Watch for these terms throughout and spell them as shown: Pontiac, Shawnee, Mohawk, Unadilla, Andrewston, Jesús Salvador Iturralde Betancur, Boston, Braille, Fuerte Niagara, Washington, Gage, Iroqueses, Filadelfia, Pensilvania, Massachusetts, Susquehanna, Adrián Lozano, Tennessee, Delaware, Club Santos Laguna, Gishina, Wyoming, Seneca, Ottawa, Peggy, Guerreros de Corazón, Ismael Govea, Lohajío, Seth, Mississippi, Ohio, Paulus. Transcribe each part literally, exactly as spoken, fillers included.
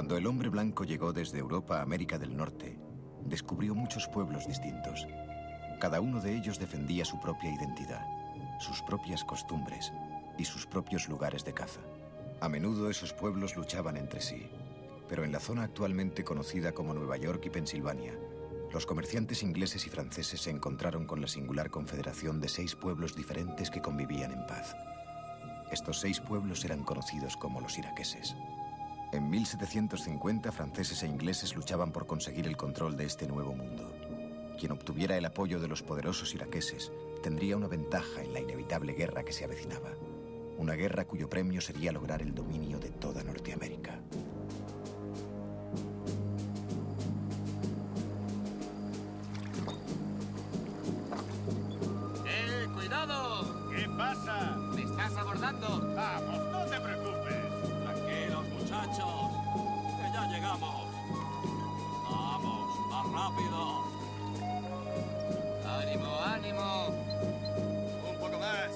Cuando el hombre blanco llegó desde Europa a América del Norte, descubrió muchos pueblos distintos. Cada uno de ellos defendía su propia identidad, sus propias costumbres y sus propios lugares de caza. A menudo esos pueblos luchaban entre sí, pero en la zona actualmente conocida como Nueva York y Pensilvania, los comerciantes ingleses y franceses se encontraron con la singular confederación de seis pueblos diferentes que convivían en paz. Estos seis pueblos eran conocidos como los Iroqueses. En mil setecientos cincuenta, franceses e ingleses luchaban por conseguir el control de este nuevo mundo. Quien obtuviera el apoyo de los poderosos iroqueses tendría una ventaja en la inevitable guerra que se avecinaba. Una guerra cuyo premio sería lograr el dominio de toda Norteamérica. ¡Eh, cuidado! ¿Qué pasa? ¡Me estás abordando! ¡Vamos, no te preocupes! ¡Tranquilos, muchachos! ¡Que ya llegamos! ¡Vamos, más rápido! ¡Ánimo, ánimo! ¡Un poco más!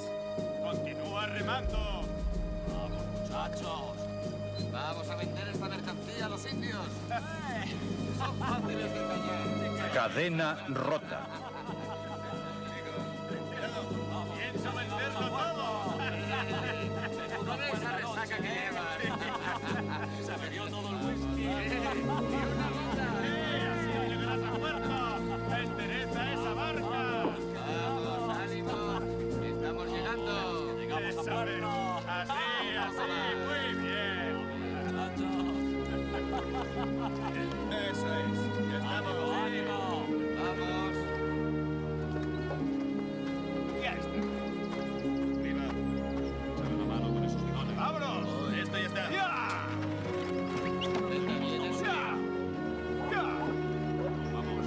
¡Continúa remando! ¡Vamos, muchachos! ¡Vamos a vender esta mercancía a los indios! ¡Son fáciles de engañar! ¡Cadena rota! ¡Pienso venderlo todo! ¡Con esa resaca que llevan! ¡Se bebió todo el whisky! ¡Y una bota! ¡Así llegarás a puerto! ¡Endereza esa barca! ¡Vamos, ánimo! ¡Estamos llegando! ¡Llegamos a puerto! ¡Así, así! ¡Muy bien! ¡Eso es! ¡Estamos! ¡Ánimo! ¡Vamos! ¡Ya está! ¡Viva! ¡Echame la mano con esos bigones! ¡Vámonos! ¡Esta ya está! ¡Ya! ¡Está bien eso! ¡Ya! ¡Ya! ¡Vamos!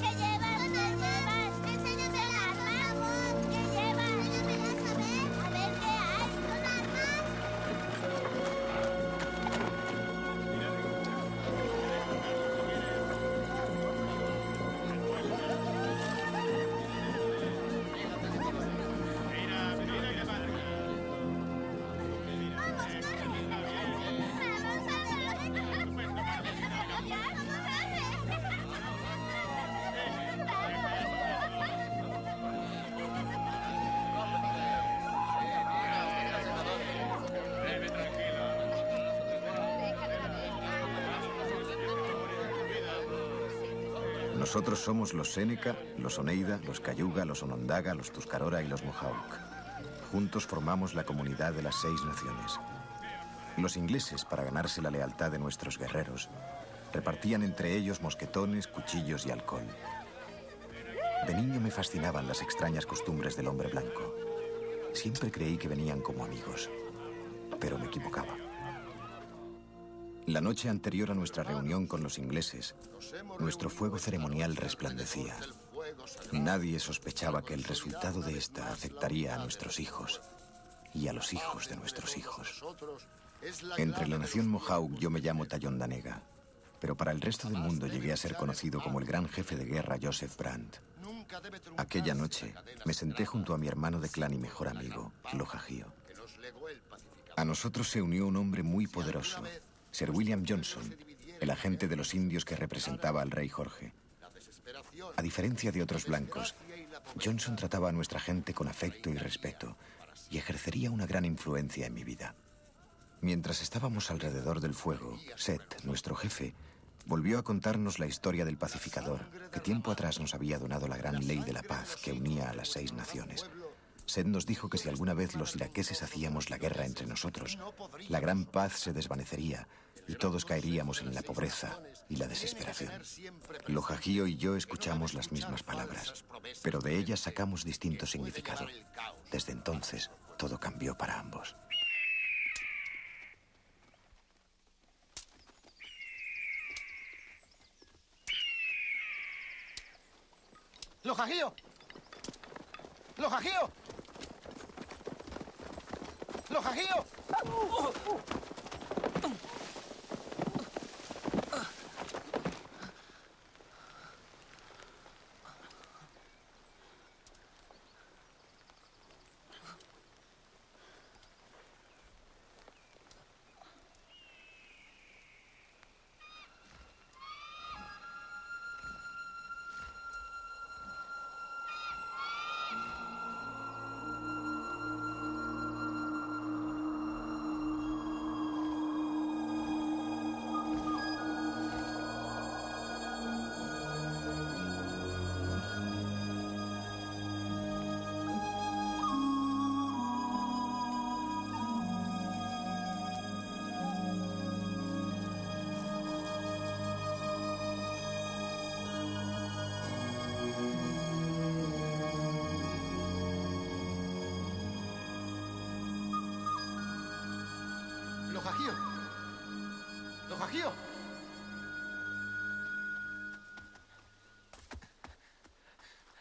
¿Qué llevas? ¿Qué llevas? ¡Enséñatelas! ¡Vamos! ¿Qué llevas? ¡Enséñatelas a ver! ¡A ver qué hay! ¡Con armas! Nosotros somos los Seneca, los Oneida, los Cayuga, los Onondaga, los Tuscarora y los Mohawk. Juntos formamos la comunidad de las seis naciones. Los ingleses, para ganarse la lealtad de nuestros guerreros, repartían entre ellos mosquetones, cuchillos y alcohol. De niño me fascinaban las extrañas costumbres del hombre blanco. Siempre creí que venían como amigos, pero me equivocaba. La noche anterior a nuestra reunión con los ingleses, nuestro fuego ceremonial resplandecía. Nadie sospechaba que el resultado de esta afectaría a nuestros hijos y a los hijos de nuestros hijos. Entre la nación Mohawk yo me llamo Thayendanegea, pero para el resto del mundo llegué a ser conocido como el gran jefe de guerra Joseph Brant. Aquella noche me senté junto a mi hermano de clan y mejor amigo, Lohajío. A nosotros se unió un hombre muy poderoso, Sir William Johnson, el agente de los indios que representaba al rey Jorge. A diferencia de otros blancos, Johnson trataba a nuestra gente con afecto y respeto y ejercería una gran influencia en mi vida. Mientras estábamos alrededor del fuego, Seth, nuestro jefe, volvió a contarnos la historia del pacificador que tiempo atrás nos había donado la gran ley de la paz que unía a las seis naciones. Seth nos dijo que si alguna vez los iroqueses hacíamos la guerra entre nosotros, la gran paz se desvanecería y todos caeríamos en la pobreza y la desesperación. Lohajío y yo escuchamos las mismas palabras, pero de ellas sacamos distinto significado. Desde entonces, todo cambió para ambos. ¡Lohajío! ¡Lohajío! ¡Lohajío!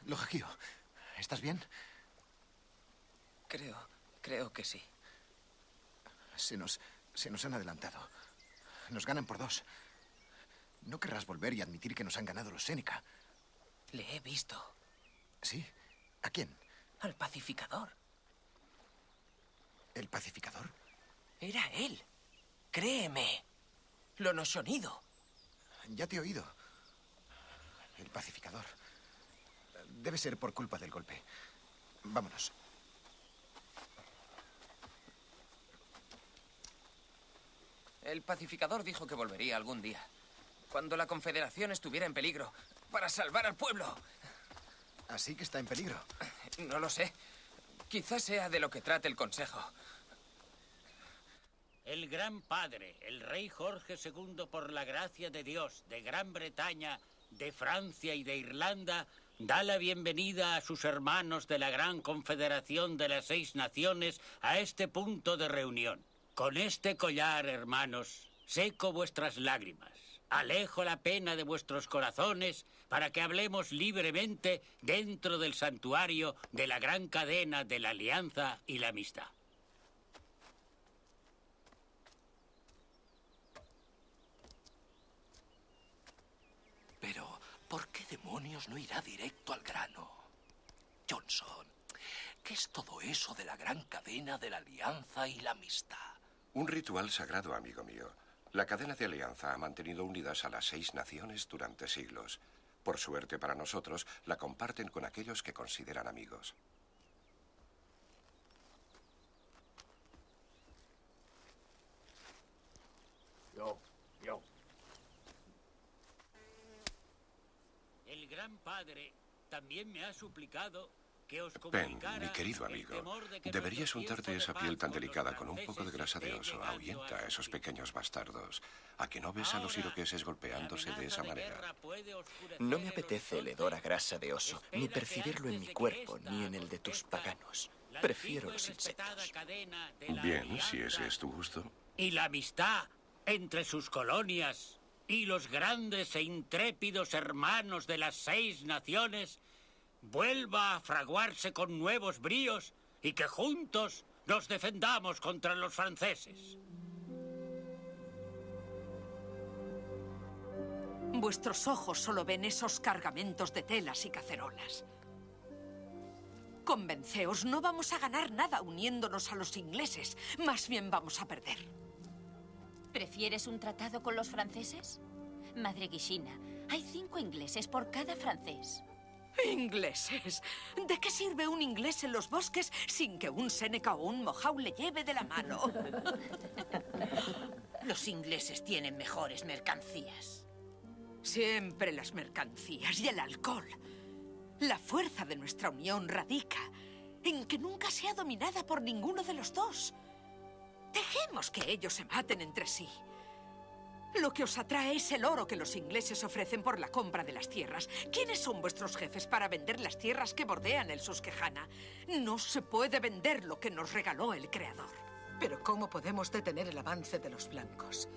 Lohajío, ¿estás bien? Creo, creo que sí. Se nos, se nos han adelantado. Nos ganan por dos. No querrás volver y admitir que nos han ganado los Seneca. Le he visto. ¿Sí? ¿A quién? Al pacificador. ¿El pacificador? Era él. Créeme. Lo no sonido. Ya te he oído. El pacificador. Debe ser por culpa del golpe. Vámonos. El pacificador dijo que volvería algún día, cuando la Confederación estuviera en peligro, para salvar al pueblo. ¿Así que está en peligro? No lo sé. Quizás sea de lo que trate el Consejo. El Gran Padre, el rey Jorge segundo, por la gracia de Dios, de Gran Bretaña, de Francia y de Irlanda, da la bienvenida a sus hermanos de la Gran Confederación de las Seis Naciones a este punto de reunión. Con este collar, hermanos, seco vuestras lágrimas, alejo la pena de vuestros corazones para que hablemos libremente dentro del santuario de la gran cadena de la alianza y la amistad. Pero, ¿por qué demonios no irá directo al grano? Johnson, ¿qué es todo eso de la gran cadena de la alianza y la amistad? Un ritual sagrado, amigo mío. La cadena de alianza ha mantenido unidas a las seis naciones durante siglos. Por suerte para nosotros, la comparten con aquellos que consideran amigos. Yo, yo. El Gran Padre también me ha suplicado que os comunicara. Ben, mi querido amigo, de deberías untarte esa piel tan delicada con un poco de grasa de oso. Ahuyenta a esos pequeños bastardos. ¿A que no ves a los iroqueses golpeándose de esa manera? No me apetece el hedor a grasa de oso, ni percibirlo en mi cuerpo, ni en el de tus paganos. Prefiero los insectos. Bien, si ese es tu gusto. Y la amistad entre sus colonias y los grandes e intrépidos hermanos de las seis naciones vuelva a fraguarse con nuevos bríos y que juntos nos defendamos contra los franceses. Vuestros ojos solo ven esos cargamentos de telas y cacerolas. Convenceos, no vamos a ganar nada uniéndonos a los ingleses, más bien vamos a perder. ¿Prefieres un tratado con los franceses? Madre Gishina, hay cinco ingleses por cada francés. ¿Ingleses? ¿De qué sirve un inglés en los bosques sin que un Seneca o un Mohawk le lleve de la mano? Los ingleses tienen mejores mercancías. Siempre las mercancías y el alcohol. La fuerza de nuestra unión radica en que nunca sea dominada por ninguno de los dos. Dejemos que ellos se maten entre sí. Lo que os atrae es el oro que los ingleses ofrecen por la compra de las tierras. ¿Quiénes son vuestros jefes para vender las tierras que bordean el Susquehanna? No se puede vender lo que nos regaló el Creador. Pero ¿cómo podemos detener el avance de los blancos?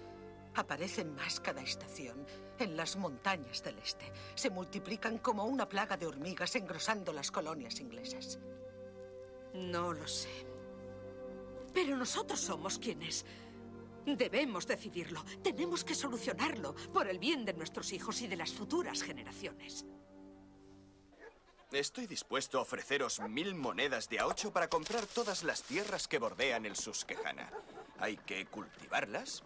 Aparecen más cada estación en las montañas del este. Se multiplican como una plaga de hormigas engrosando las colonias inglesas. No lo sé. Pero nosotros somos quienes debemos decidirlo. Tenemos que solucionarlo por el bien de nuestros hijos y de las futuras generaciones. Estoy dispuesto a ofreceros mil monedas de a ocho para comprar todas las tierras que bordean el Susquehanna. Hay que cultivarlas.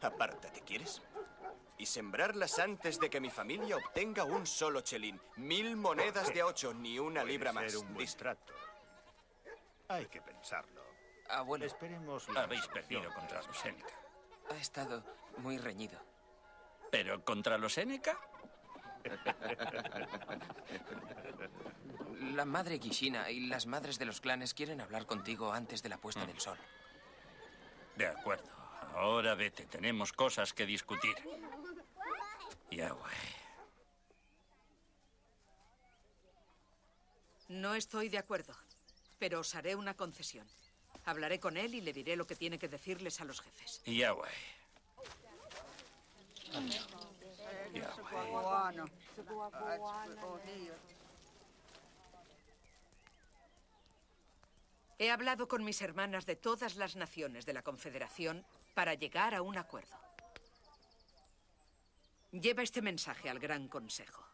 Apártate, ¿quieres? Y sembrarlas antes de que mi familia obtenga un solo chelín. Mil monedas de a ocho, ni una libra más. Puede ser un buen trato. Hay que pensarlo. Abuelo, esperemos. Habéis perdido contra los Seneca. Ha estado muy reñido. ¿Pero contra los Seneca? La madre Gishina y las madres de los clanes quieren hablar contigo antes de la puesta mm. del sol. De acuerdo. Ahora vete. Tenemos cosas que discutir. Yahweh. No estoy de acuerdo. Pero os haré una concesión. Hablaré con él y le diré lo que tiene que decirles a los jefes. Yahweh. Yahweh. Chupacuano. He hablado con mis hermanas de todas las naciones de la Confederación para llegar a un acuerdo. Lleva este mensaje al Gran Consejo.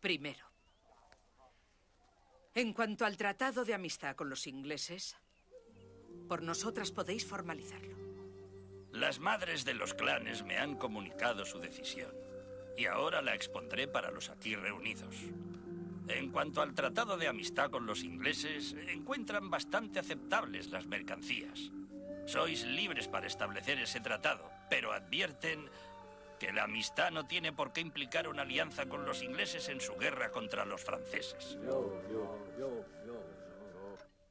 Primero, en cuanto al tratado de amistad con los ingleses, por nosotras podéis formalizarlo. Las madres de los clanes me han comunicado su decisión y ahora la expondré para los aquí reunidos. En cuanto al tratado de amistad con los ingleses, encuentran bastante aceptables las mercancías. Sois libres para establecer ese tratado, pero advierten que la amistad no tiene por qué implicar una alianza con los ingleses en su guerra contra los franceses.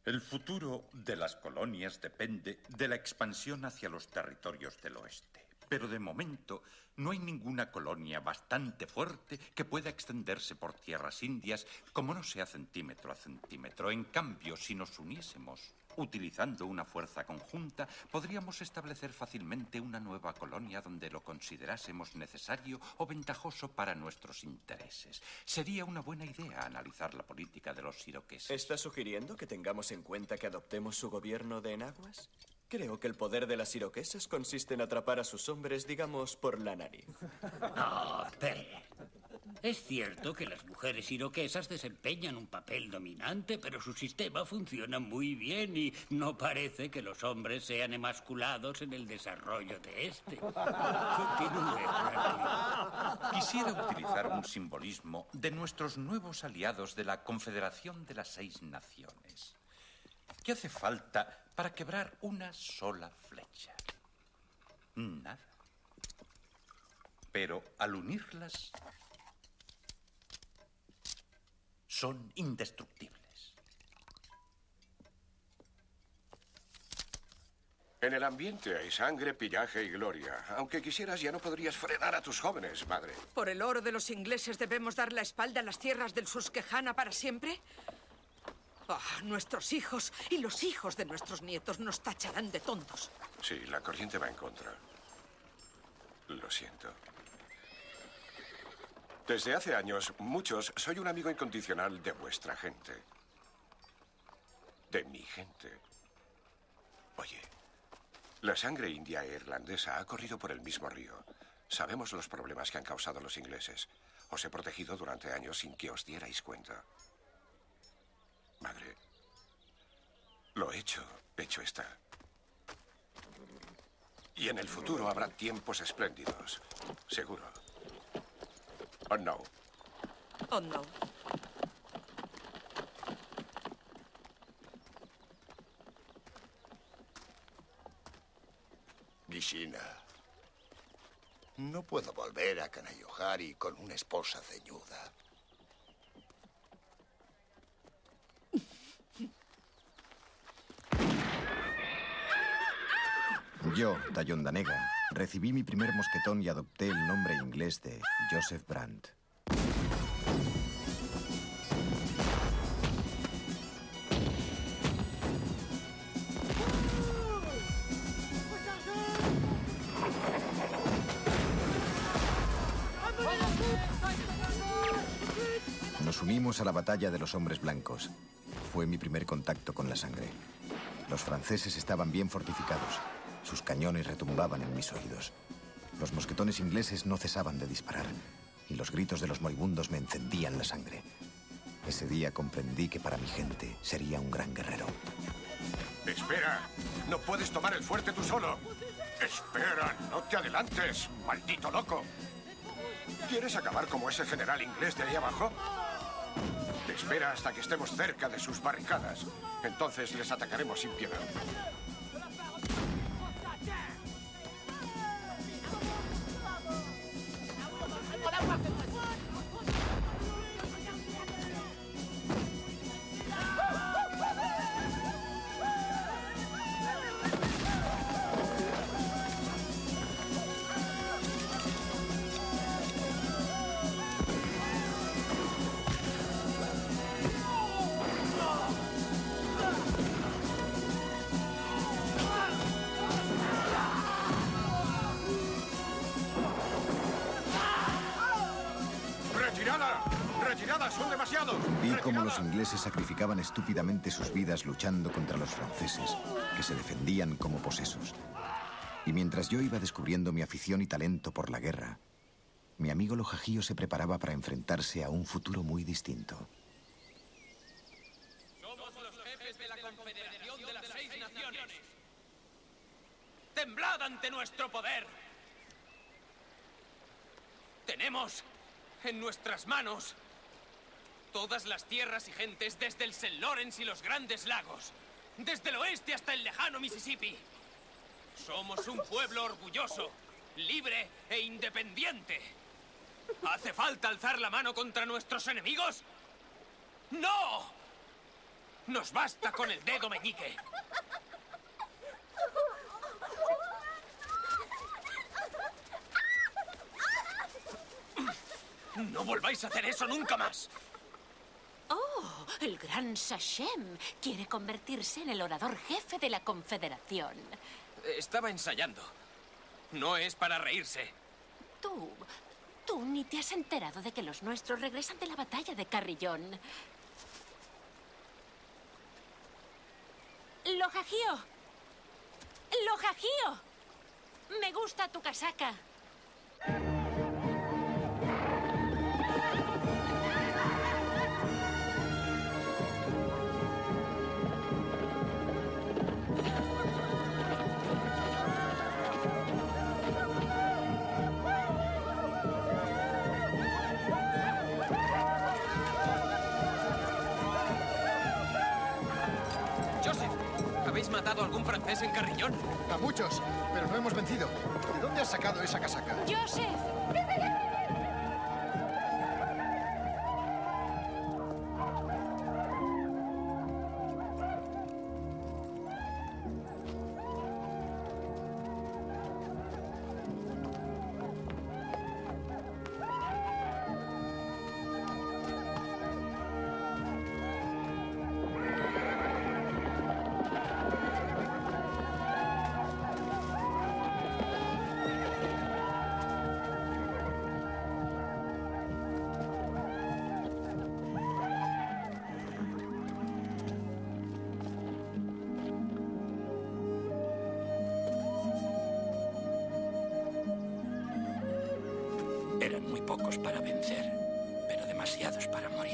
El futuro de las colonias depende de la expansión hacia los territorios del oeste. Pero de momento no hay ninguna colonia bastante fuerte que pueda extenderse por tierras indias, como no sea centímetro a centímetro. En cambio, si nos uniésemos utilizando una fuerza conjunta, podríamos establecer fácilmente una nueva colonia donde lo considerásemos necesario o ventajoso para nuestros intereses. Sería una buena idea analizar la política de los iroqueses. ¿Está sugiriendo que tengamos en cuenta que adoptemos su gobierno de enaguas? Creo que el poder de las iroquesas consiste en atrapar a sus hombres, digamos, por la nariz. No, espera. Es cierto que las mujeres iroquesas desempeñan un papel dominante, pero su sistema funciona muy bien y no parece que los hombres sean emasculados en el desarrollo de este. Continúe, Franklin. Quisiera utilizar un simbolismo de nuestros nuevos aliados de la Confederación de las Seis Naciones. ¿Qué hace falta para quebrar una sola flecha? Nada. Pero al unirlas, son indestructibles. En el ambiente hay sangre, pillaje y gloria. Aunque quisieras, ya no podrías frenar a tus jóvenes, madre. ¿Por el oro de los ingleses debemos dar la espalda a las tierras del Susquehanna para siempre? Oh, nuestros hijos y los hijos de nuestros nietos nos tacharán de tontos. Sí, la corriente va en contra. Lo siento. Desde hace años, muchos, soy un amigo incondicional de vuestra gente. De mi gente. Oye, la sangre india e irlandesa ha corrido por el mismo río. Sabemos los problemas que han causado los ingleses. Os he protegido durante años sin que os dierais cuenta. Madre, lo hecho, hecho está. Y en el futuro habrá tiempos espléndidos, seguro. Oh, no. Oh, no. Gishina, no puedo volver a Kanayohari con una esposa ceñuda. Yo, Thayendanegea, recibí mi primer mosquetón y adopté el nombre inglés de Joseph Brant. Nos unimos a la batalla de los hombres blancos. Fue mi primer contacto con la sangre. Los franceses estaban bien fortificados. Sus cañones retumbaban en mis oídos. Los mosquetones ingleses no cesaban de disparar y los gritos de los moribundos me encendían la sangre. Ese día comprendí que para mi gente sería un gran guerrero. ¡Espera! ¡No puedes tomar el fuerte tú solo! ¡Espera! ¡No te adelantes, maldito loco! ¿Quieres acabar como ese general inglés de ahí abajo? Espera hasta que estemos cerca de sus barricadas. Entonces les atacaremos sin piedad. retiradas, son demasiados. Vi cómo los ingleses sacrificaban estúpidamente sus vidas luchando contra los franceses, que se defendían como posesos. Y mientras yo iba descubriendo mi afición y talento por la guerra, mi amigo Lohajío se preparaba para enfrentarse a un futuro muy distinto. Somos los jefes de la Confederación de las Seis Naciones. ¡Temblad ante nuestro poder! Tenemos en nuestras manos todas las tierras y gentes desde el Saint Lawrence y los Grandes Lagos, desde el oeste hasta el lejano Mississippi. Somos un pueblo orgulloso, libre e independiente. ¿Hace falta alzar la mano contra nuestros enemigos? ¡No! Nos basta con el dedo meñique. ¡No volváis a hacer eso nunca más! ¡Oh! El gran Sachem quiere convertirse en el orador jefe de la Confederación. Estaba ensayando. No es para reírse. Tú... tú ni te has enterado de que los nuestros regresan de la batalla de Carrillón. ¡Lohajío! ¡Lohajío! Me gusta tu casaca. ¿Matado a algún francés en Carrillón? A muchos, pero no hemos vencido. ¿De dónde has sacado esa casaca? ¡Joseph! Para vencer, pero demasiados para morir.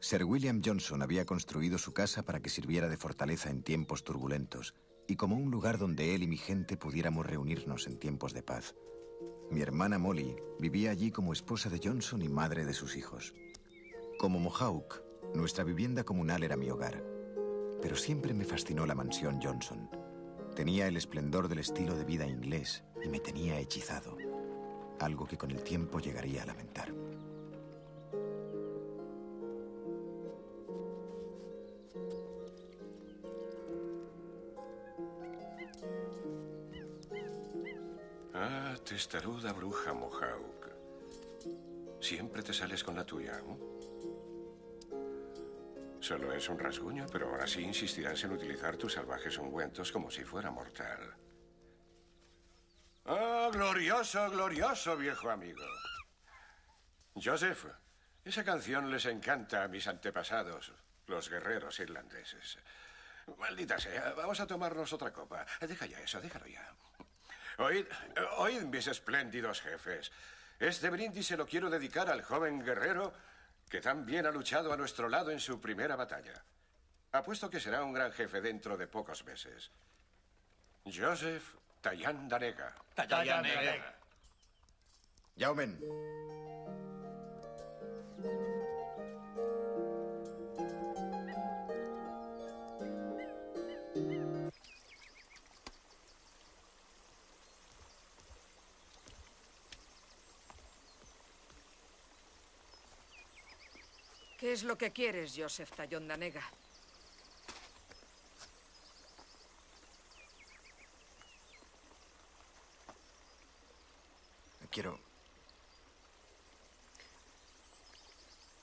Sir William Johnson había construido su casa para que sirviera de fortaleza en tiempos turbulentos y como un lugar donde él y mi gente pudiéramos reunirnos en tiempos de paz. Mi hermana Molly vivía allí como esposa de Johnson y madre de sus hijos. Como Mohawk, nuestra vivienda comunal era mi hogar, pero siempre me fascinó la mansión Johnson. Tenía el esplendor del estilo de vida inglés y me tenía hechizado, algo que con el tiempo llegaría a lamentar. Ah, testaruda bruja Mohawk. Siempre te sales con la tuya, ¿eh? Solo es un rasguño, pero ahora sí insistirás en utilizar tus salvajes ungüentos como si fuera mortal. ¡Ah, glorioso, glorioso, viejo amigo! Joseph, esa canción les encanta a mis antepasados, los guerreros irlandeses. Maldita sea, vamos a tomarnos otra copa. Deja ya eso, déjalo ya. Oíd, oíd, mis espléndidos jefes. Este brindis se lo quiero dedicar al joven guerrero que tan bien ha luchado a nuestro lado en su primera batalla. Apuesto que será un gran jefe dentro de pocos meses. Joseph Thayendanegea. Thayendanegea. Yaumen. ¿Qué es lo que quieres, Joseph Thayendanegea? Quiero...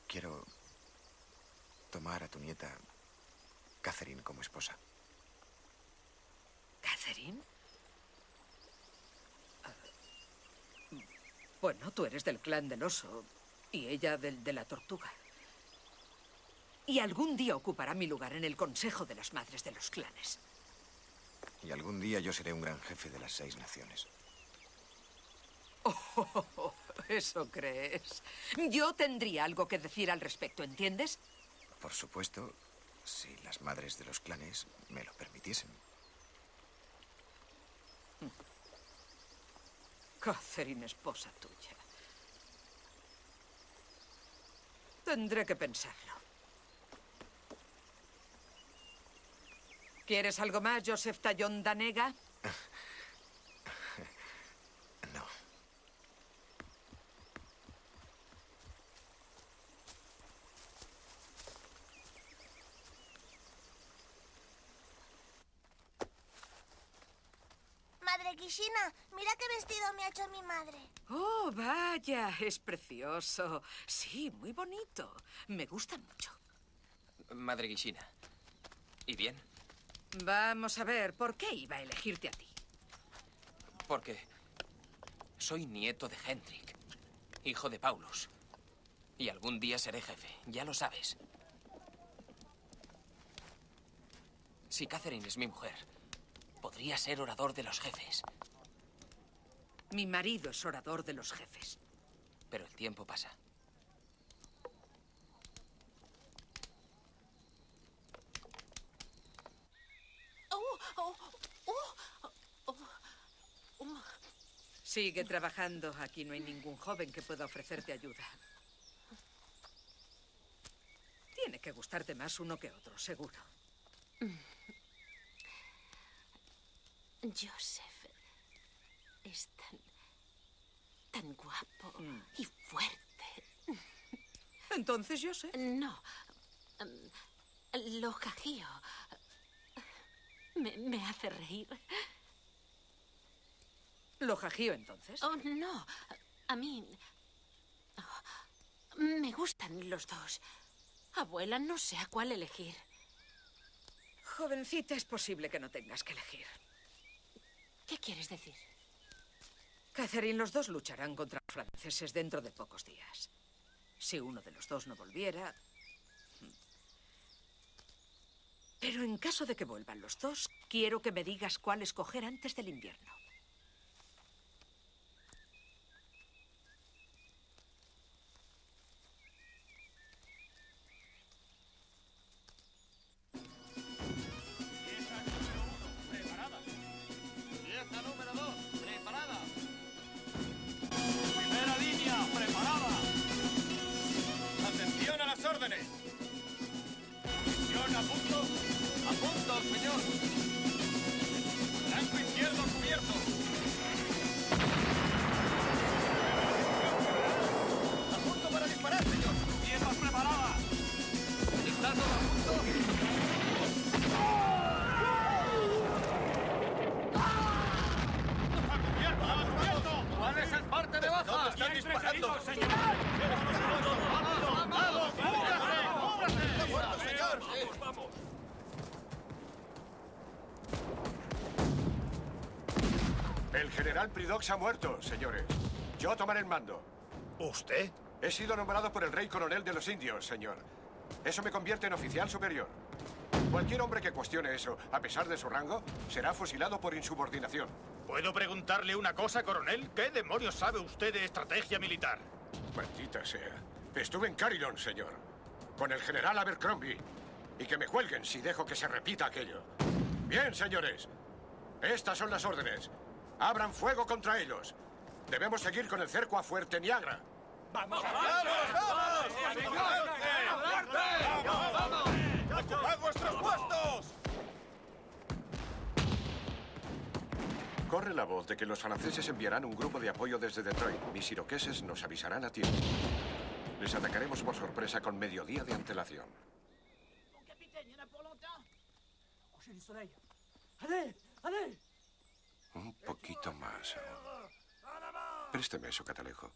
Quiero... tomar a tu nieta Catherine como esposa. ¿Catherine? Uh, bueno, tú eres del clan del oso y ella del de la tortuga. Y algún día ocupará mi lugar en el Consejo de las Madres de los Clanes. Y algún día yo seré un gran jefe de las seis naciones. Oh, oh, oh, ¿eso crees? Yo tendría algo que decir al respecto, ¿entiendes? Por supuesto, si las madres de los clanes me lo permitiesen. Catherine, esposa tuya. Tendré que pensarlo. ¿Quieres algo más, Joseph Thayendanegea? Gishina, mira qué vestido me ha hecho mi madre. Oh, vaya, es precioso. Sí, muy bonito. Me gusta mucho. Madre Gishina, ¿y bien? Vamos a ver, ¿por qué iba a elegirte a ti? Porque soy nieto de Hendrik, hijo de Paulus. Y algún día seré jefe, ya lo sabes. Si Catherine es mi mujer, podría ser orador de los jefes. Mi marido es orador de los jefes. Pero el tiempo pasa. Oh, oh, oh, oh, oh. Sigue trabajando. Aquí no hay ningún joven que pueda ofrecerte ayuda. Tiene que gustarte más uno que otro, seguro. Joseph es tan, tan guapo mm. y fuerte. ¿Entonces Joseph? No, um, Lohajío me, me hace reír. ¿Lohajío entonces? Oh, no, a mí oh, me gustan los dos. Abuela, no sé a cuál elegir. Jovencita, es posible que no tengas que elegir. ¿Qué quieres decir? Catherine, los dos lucharán contra los franceses dentro de pocos días. Si uno de los dos no volviera... Pero en caso de que vuelvan los dos, quiero que me digas cuál escoger antes del invierno. Ha muerto, señores. Yo tomaré el mando. ¿Usted? He sido nombrado por el rey coronel de los indios, señor. Eso me convierte en oficial superior. Cualquier hombre que cuestione eso, a pesar de su rango, será fusilado por insubordinación. ¿Puedo preguntarle una cosa, coronel? ¿Qué demonios sabe usted de estrategia militar? Maldita sea. Estuve en Carrillón, señor. Con el general Abercrombie. Y que me cuelguen si dejo que se repita aquello. Bien, señores. Estas son las órdenes. ¡Abran fuego contra ellos! Debemos seguir con el cerco a Fuerte Niagara. ¡Vamos! ¡Vamos! ¡Vamos! ¡Vamos! ¡Ocupad vuestros puestos! Corre la voz de que los franceses enviarán un grupo de apoyo desde Detroit. Mis iroqueses nos avisarán a tiempo. Les atacaremos por sorpresa con mediodía de antelación. ¡Allez! ¡Allez! Un poquito más aún. Présteme eso, catalejo.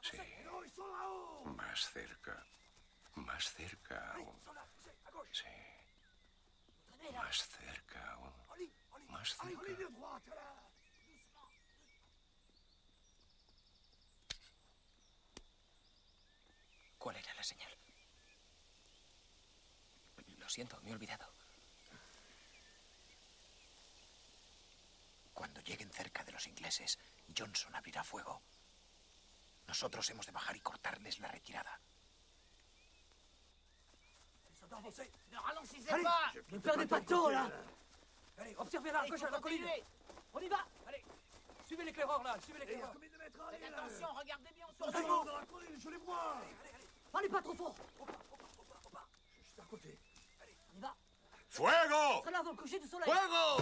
Sí. Más cerca. Más cerca aún. Sí. Más cerca aún. Más cerca. ¿Cuál era la señal? Lo siento, me he olvidado. Cuando lleguen cerca de los ingleses, Johnson abrirá fuego. Nosotros hemos de bajar y cortarles la retirada. ¡No ralentissez pas! ¡Ne perdez pas de temps, là! Allez, observez la gauche à la colline! ¡On y va! Allez! ¡Suivez l'éclaireur, là! ¡Suivez l'éclaireur! Faites attention, regardez bien autour de vous! Dans la colline, je les vois! Allez, allez, allez! Pas trop fort! Au bas, au bas, au bas, au bas! Juste à côté! Allez, on y va! ¡Fuego! ¡Será avant le coucher du soleil! ¡Fuego!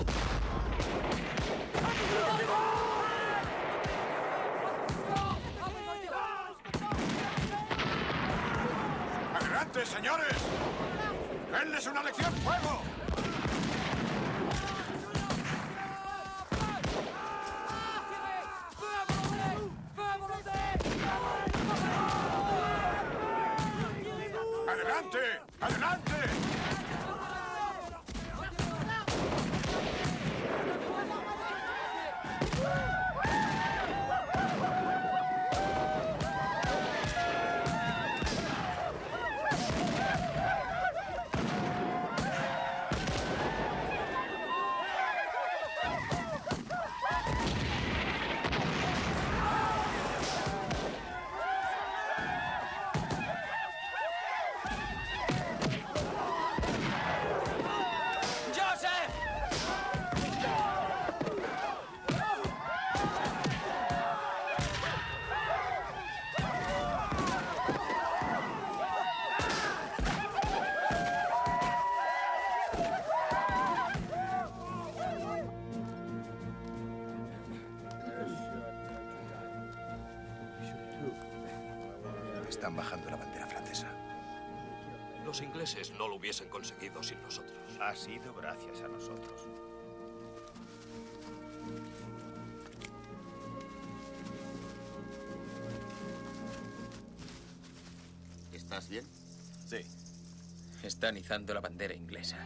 ¡Fuego! ¡Adelante, señores! ¡Denles una lección, fuego! ¡Adelante! ¡Adelante! No lo hubiesen conseguido sin nosotros. Ha sido gracias a nosotros. ¿Estás bien? Sí. Están izando la bandera inglesa.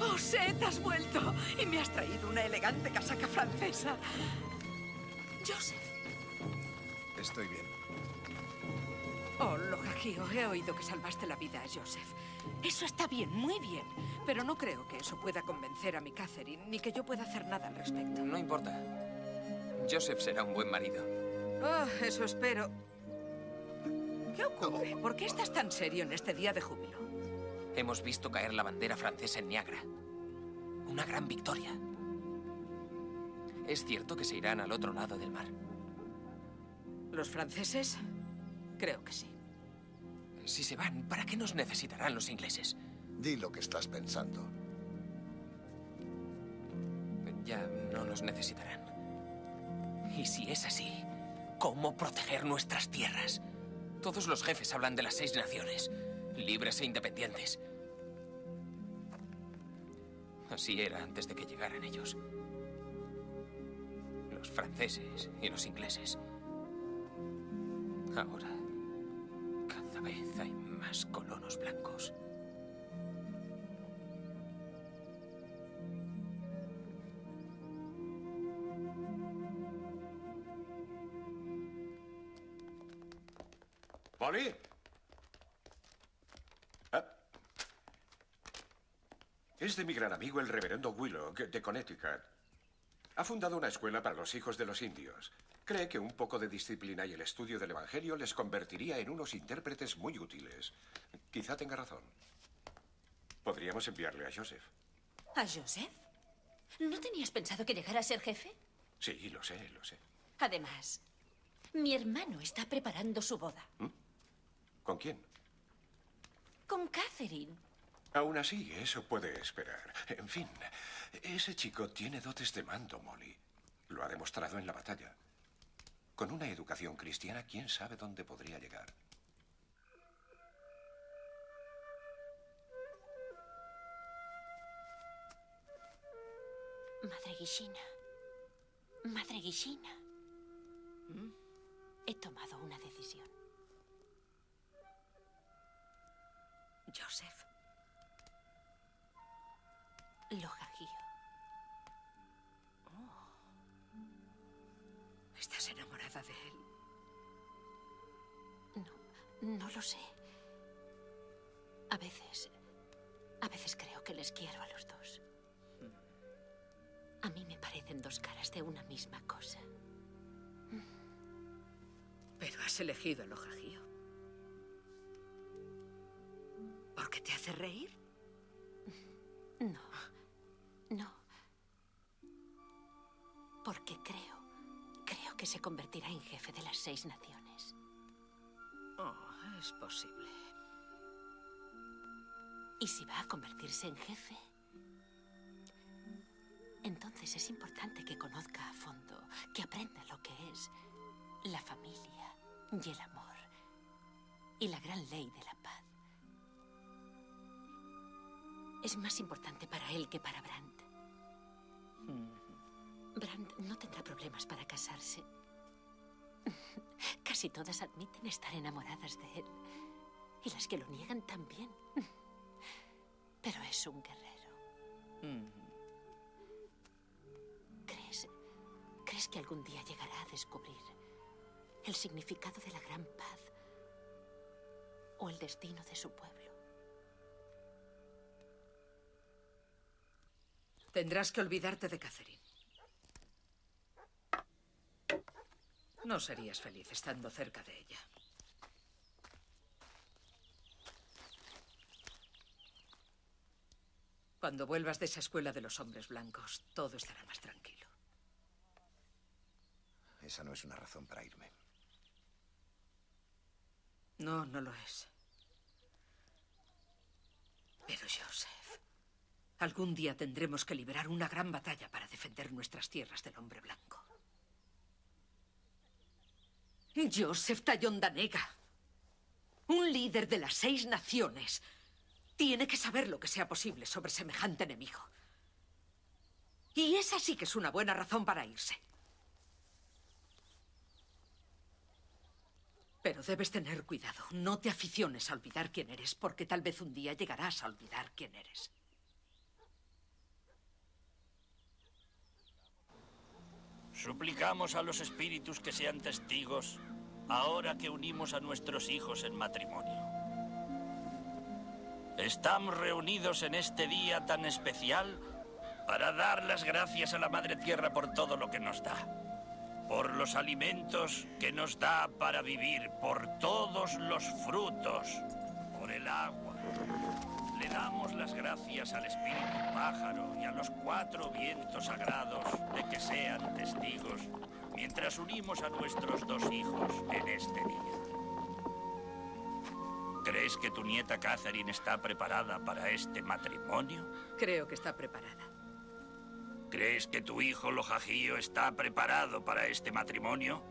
¡Oh, Seth, has vuelto! Y me has traído una elegante casaca francesa. Joseph. Estoy bien. Oh, Lohajío, he oído que salvaste la vida a Joseph. Eso está bien, muy bien. Pero no creo que eso pueda convencer a mi Catherine, ni que yo pueda hacer nada al respecto. No importa. Joseph será un buen marido. Oh, eso espero. ¿Qué ocurre? ¿Por qué estás tan serio en este día de júbilo? Hemos visto caer la bandera francesa en Niagara. Una gran victoria. ¿Es cierto que se irán al otro lado del mar? ¿Los franceses? Creo que sí. Si se van, ¿para qué nos necesitarán los ingleses? Di lo que estás pensando. Ya no nos necesitarán. Y si es así, ¿cómo proteger nuestras tierras? Todos los jefes hablan de las seis naciones, libres e independientes. Así era antes de que llegaran ellos. Los franceses y los ingleses. Ahora, cada vez hay más colonos blancos. ¿Molly? ¿Ah? Es de mi gran amigo el reverendo Willow, de Connecticut. Ha fundado una escuela para los hijos de los indios. Cree que un poco de disciplina y el estudio del Evangelio les convertiría en unos intérpretes muy útiles. Quizá tenga razón. Podríamos enviarle a Joseph. ¿A Joseph? ¿No tenías pensado que llegara a ser jefe? Sí, lo sé, lo sé. Además, mi hermano está preparando su boda. ¿Con quién? Con Catherine. Aún así, eso puede esperar. En fin, ese chico tiene dotes de mando, Molly. Lo ha demostrado en la batalla. Con una educación cristiana, ¿quién sabe dónde podría llegar? Madre Gishina, Madre Gishina, ¿Mm? he tomado una decisión. Joseph. Lohajío. Oh. ¿Estás enamorada de él? No, no lo sé. A veces, a veces creo que les quiero a los dos. A mí me parecen dos caras de una misma cosa. Pero has elegido el Lohajío. ¿Porque te hace reír? No, no. Porque creo, creo que se convertirá en jefe de las seis naciones. Oh, es posible. Y si va a convertirse en jefe, entonces es importante que conozca a fondo, que aprenda lo que es la familia y el amor y la gran ley de la paz. Es más importante para él que para Brant. Brant no tendrá problemas para casarse. Casi todas admiten estar enamoradas de él. Y las que lo niegan también. Pero es un guerrero. Mm. ¿Crees que algún día llegará a descubrir el significado de la gran paz o el destino de su pueblo? Tendrás que olvidarte de Catherine. No serías feliz estando cerca de ella. Cuando vuelvas de esa escuela de los hombres blancos, todo estará más tranquilo. Esa no es una razón para irme. No, no lo es. Pero, Joseph, algún día tendremos que librar una gran batalla para defender nuestras tierras del hombre blanco. Joseph Thayendanegea, un líder de las seis naciones, tiene que saber lo que sea posible sobre semejante enemigo. Y esa sí que es una buena razón para irse. Pero debes tener cuidado. No te aficiones a olvidar quién eres, porque tal vez un día llegarás a olvidar quién eres. Suplicamos a los espíritus que sean testigos ahora que unimos a nuestros hijos en matrimonio. Estamos reunidos en este día tan especial para dar las gracias a la Madre Tierra por todo lo que nos da. Por los alimentos que nos da para vivir, por todos los frutos, por el agua. Le damos las gracias al espíritu pájaro y a los cuatro vientos sagrados de que sean testigos, mientras unimos a nuestros dos hijos en este día. ¿Crees que tu nieta Catherine está preparada para este matrimonio? Creo que está preparada. ¿Crees que tu hijo Lohajío está preparado para este matrimonio?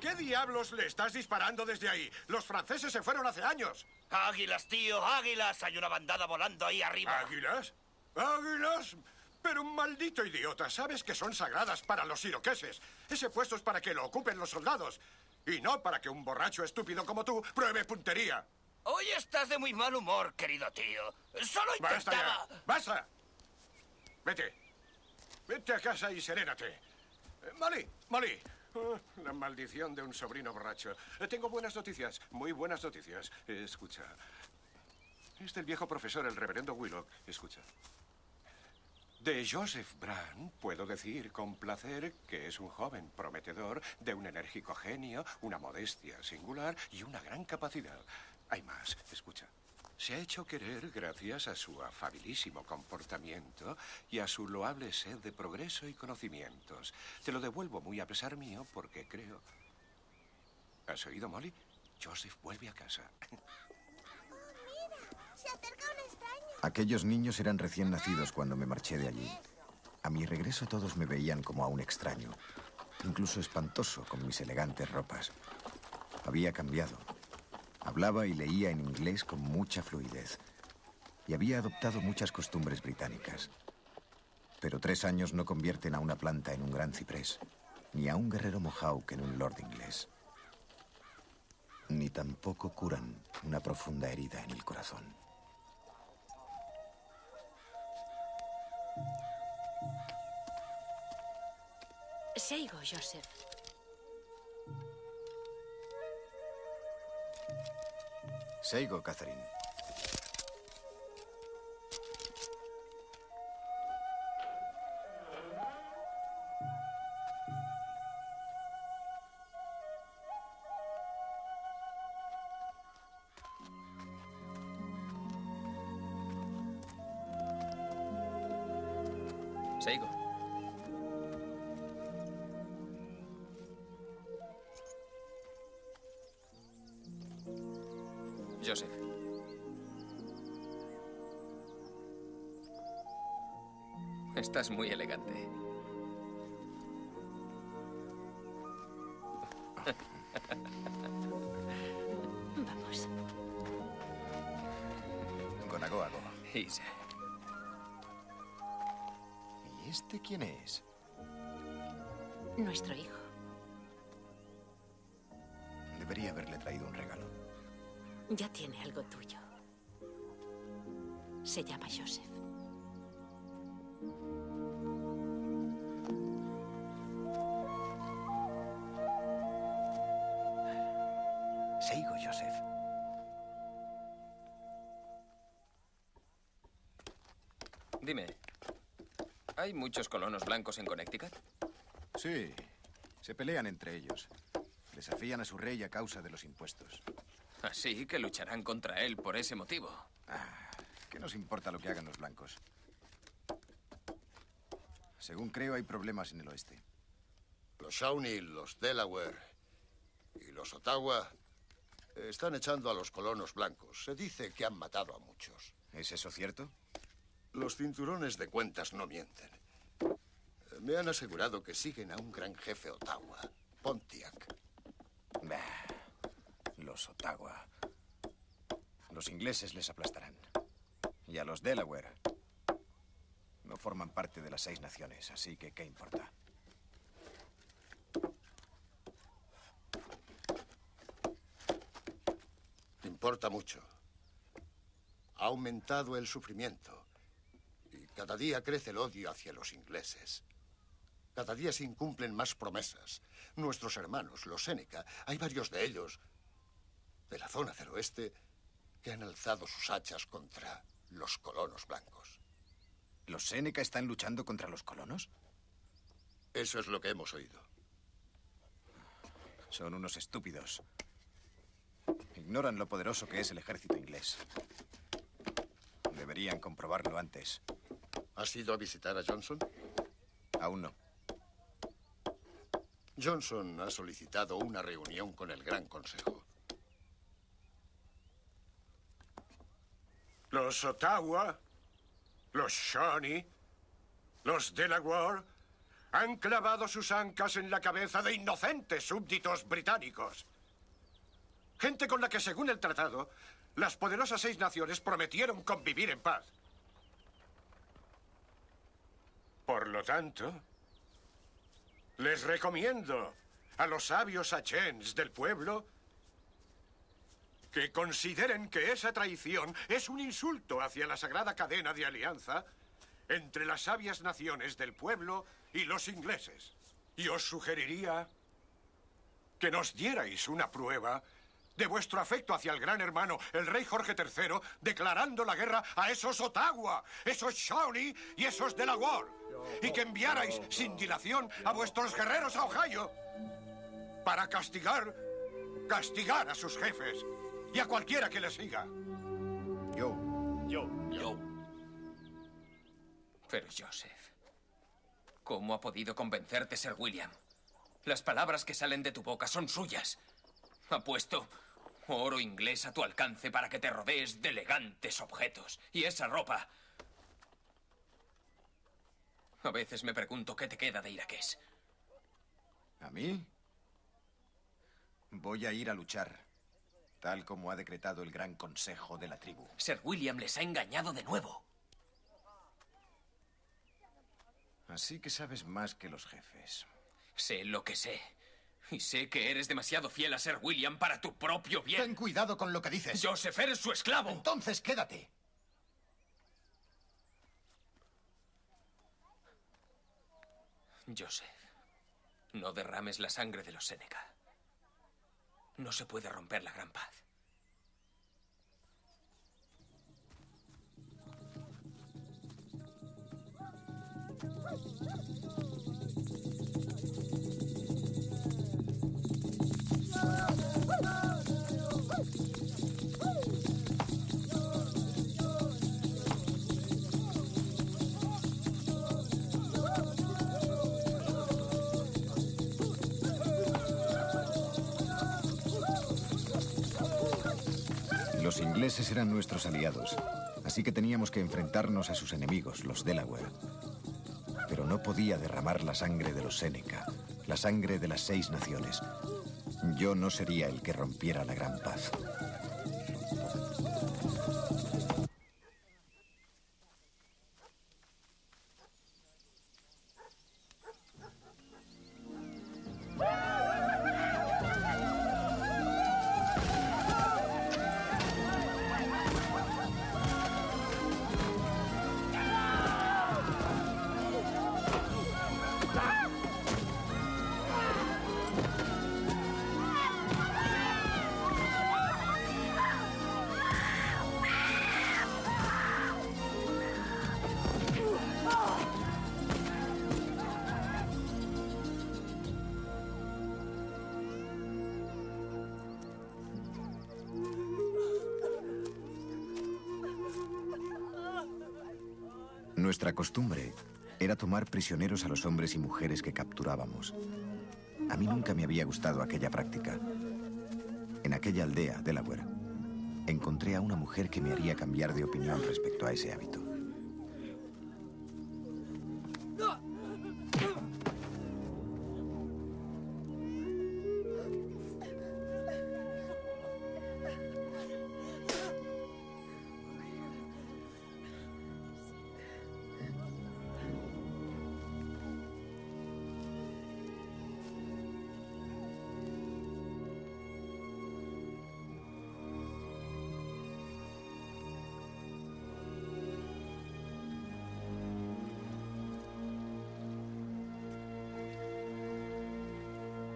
¿Qué diablos le estás disparando desde ahí? Los franceses se fueron hace años. Águilas, tío, águilas. Hay una bandada volando ahí arriba. ¿Águilas? ¿Águilas? Pero maldito idiota, sabes que son sagradas para los iroqueses. Ese puesto es para que lo ocupen los soldados. Y no para que un borracho estúpido como tú pruebe puntería. Hoy estás de muy mal humor, querido tío. Solo intentaba... ¡Basta ya! ¡Basta! Vete. Vete a casa y serénate. Molly, Molly... La maldición de un sobrino borracho. Tengo buenas noticias, muy buenas noticias. Escucha. Es del viejo profesor, el reverendo Willock. Escucha. De Joseph Brant puedo decir con placer que es un joven prometedor, de un enérgico genio, una modestia singular y una gran capacidad. Hay más, escucha. Se ha hecho querer gracias a su afabilísimo comportamiento y a su loable sed de progreso y conocimientos. Te lo devuelvo muy a pesar mío porque creo... ¿Has oído, Molly? Joseph vuelve a casa. Mira, se acerca un extraño. Aquellos niños eran recién nacidos cuando me marché de allí. A mi regreso todos me veían como a un extraño, incluso espantoso con mis elegantes ropas. Había cambiado. Hablaba y leía en inglés con mucha fluidez y había adoptado muchas costumbres británicas. Pero tres años no convierten a una planta en un gran ciprés, ni a un guerrero Mohawk en un lord inglés. Ni tampoco curan una profunda herida en el corazón. Seigo, Joseph. Seigo, Catherine. Seigo. Joseph. Estás muy elegante. Vamos. Gonagoago. Isa. ¿Y este quién es? Nuestro hijo. Debería haberle traído un regalo. Ya tiene algo tuyo. Se llama Joseph. Seigo, Joseph. Dime, ¿hay muchos colonos blancos en Connecticut? Sí, se pelean entre ellos. Desafían a su rey a causa de los impuestos. Así que lucharán contra él por ese motivo. Ah, ¿qué nos importa lo que hagan los blancos? Según creo, hay problemas en el oeste. Los Shawnee, los Delaware y los Ottawa están echando a los colonos blancos. Se dice que han matado a muchos. ¿Es eso cierto? Los cinturones de cuentas no mienten. Me han asegurado que siguen a un gran jefe Ottawa, Pontiac. Bah. Los Ottawa. Los ingleses les aplastarán. Y a los Delaware. No forman parte de las seis naciones, así que ¿qué importa? Importa mucho. Ha aumentado el sufrimiento. Y cada día crece el odio hacia los ingleses. Cada día se incumplen más promesas. Nuestros hermanos, los Seneca, hay varios de ellos... de la zona del oeste, que han alzado sus hachas contra los colonos blancos. ¿Los Seneca están luchando contra los colonos? Eso es lo que hemos oído. Son unos estúpidos. Ignoran lo poderoso que es el ejército inglés. Deberían comprobarlo antes. ¿Has ido a visitar a Johnson? Aún no. Johnson ha solicitado una reunión con el Gran Consejo. Los Ottawa, los Shawnee, los Delaware han clavado sus ancas en la cabeza de inocentes súbditos británicos. Gente con la que, según el tratado, las poderosas seis naciones prometieron convivir en paz. Por lo tanto, les recomiendo a los sabios achens del pueblo que consideren que esa traición es un insulto hacia la sagrada cadena de alianza entre las sabias naciones del pueblo y los ingleses. Y os sugeriría que nos dierais una prueba de vuestro afecto hacia el gran hermano, el rey Jorge tercero, declarando la guerra a esos Ottawa, esos Shawnee y esos Delaware, y que enviarais sin dilación a vuestros guerreros a Ohio para castigar, castigar a sus jefes y a cualquiera que le siga. Yo. Yo. Yo. Pero, Joseph, ¿cómo ha podido convencerte, Sir William? Las palabras que salen de tu boca son suyas. Ha puesto oro inglés a tu alcance para que te rodees de elegantes objetos. Y esa ropa... A veces me pregunto qué te queda de iraqués. ¿A mí? Voy a ir a luchar, tal como ha decretado el gran consejo de la tribu. Sir William les ha engañado de nuevo. Así que sabes más que los jefes. Sé lo que sé. Y sé que eres demasiado fiel a Sir William para tu propio bien. Ten cuidado con lo que dices. Joseph, eres su esclavo. Entonces quédate. Joseph, no derrames la sangre de los Seneca. No se puede romper la gran paz. Los ingleses eran nuestros aliados, así que teníamos que enfrentarnos a sus enemigos, los Delaware. Pero no podía derramar la sangre de los Seneca, la sangre de las seis naciones. Yo no sería el que rompiera la gran paz. Nuestra costumbre era tomar prisioneros a los hombres y mujeres que capturábamos. A mí nunca me había gustado aquella práctica. En aquella aldea, Delaware, encontré a una mujer que me haría cambiar de opinión respecto a ese hábito.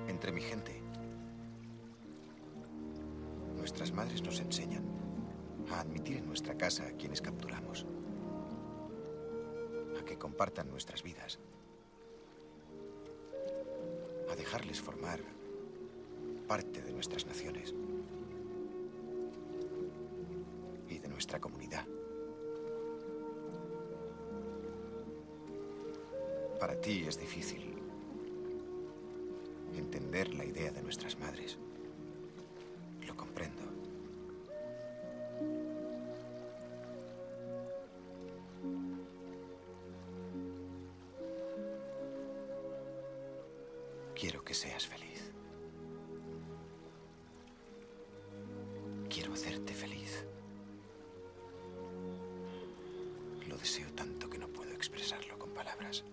Entre mi gente, nuestras madres nos enseñan a admitir en nuestra casa a quienes capturamos, a que compartan nuestras vidas, a dejarles formar parte de nuestras naciones y de nuestra comunidad. Para ti es difícil entender la idea de nuestras madres. Lo comprendo. Quiero que seas feliz. Quiero hacerte feliz. Lo deseo tanto que no puedo expresarlo con palabras.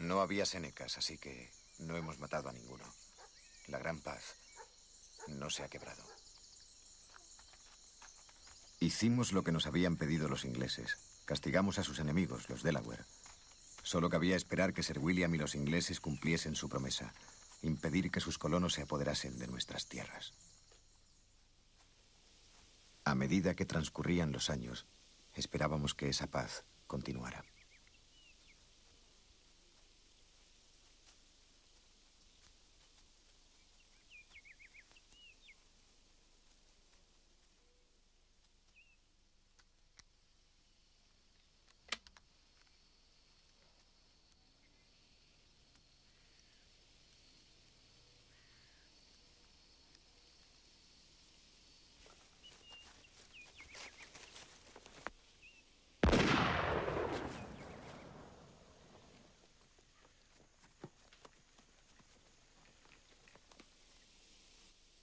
No había senecas, así que no hemos matado a ninguno. La gran paz no se ha quebrado. Hicimos lo que nos habían pedido los ingleses. Castigamos a sus enemigos, los Delaware. Solo cabía esperar que Sir William y los ingleses cumpliesen su promesa, impedir que sus colonos se apoderasen de nuestras tierras. A medida que transcurrían los años, esperábamos que esa paz continuara.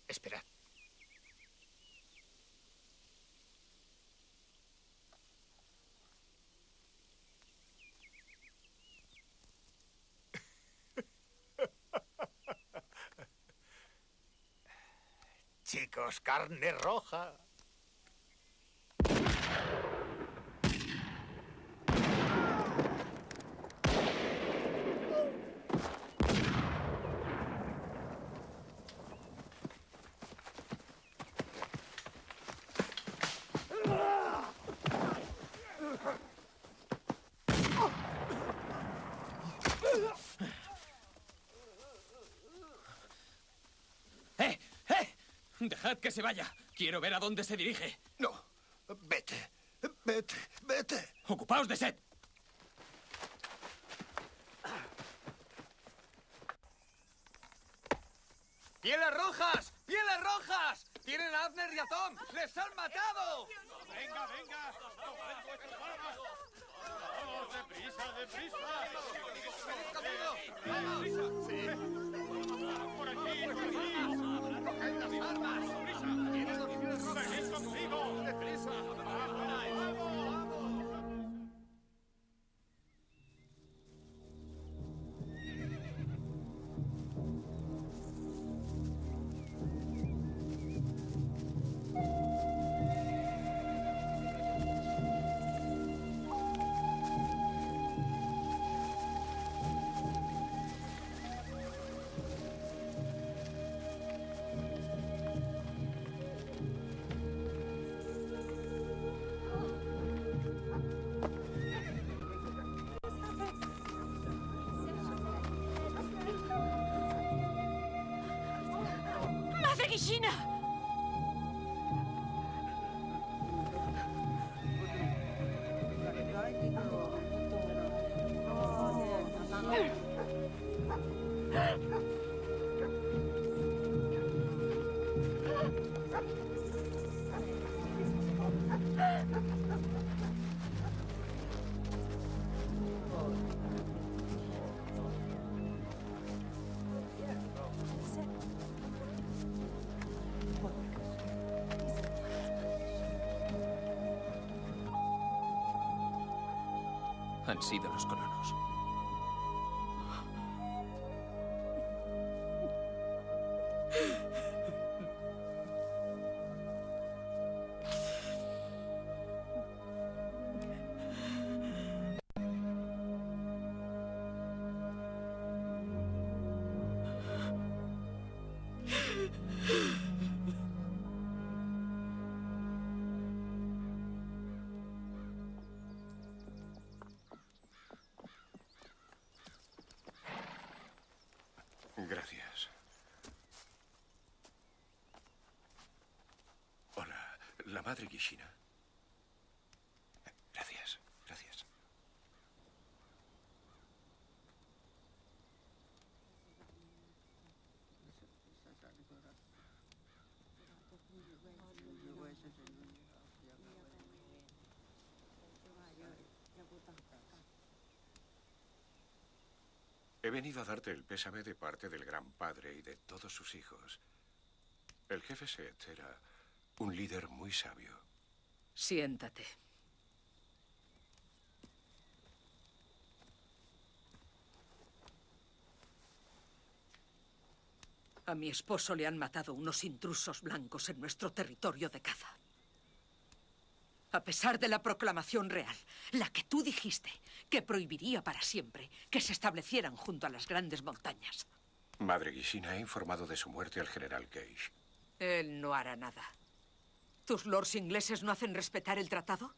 Esperad. Chicos, carne roja. ¡Dejad que se vaya! Quiero ver a dónde se dirige. No. Vete. Vete. Vete. ¡Ocupaos de Seth! ¡Pieles rojas! ¡Pieles rojas! ¡Tienen a Abner y a Tom! ¡Les han matado! ¡Venga, venga! ¡Tomad vuestras armas! ¡Vamos, deprisa, deprisa! ¡Venid conmigo! ¡Venid por aquí, por aquí! ¡Coged las armas! ¡Tienes los pies rojas! ¡Venid conmigo! ¡Deprisa! ¡Vamos! ¡Vamos! ¡Gishina! Han sido los colonos. Gracias. Hola, la madre Gishina. Gracias, gracias. He venido a darte el pésame de parte del Gran Padre y de todos sus hijos. El jefe Seth era un líder muy sabio. Siéntate. A mi esposo le han matado unos intrusos blancos en nuestro territorio de caza. A pesar de la proclamación real, la que tú dijiste, que prohibiría para siempre que se establecieran junto a las grandes montañas. Madre Gishina ha informado de su muerte al general Gage. Él no hará nada. ¿Tus lords ingleses no hacen respetar el tratado?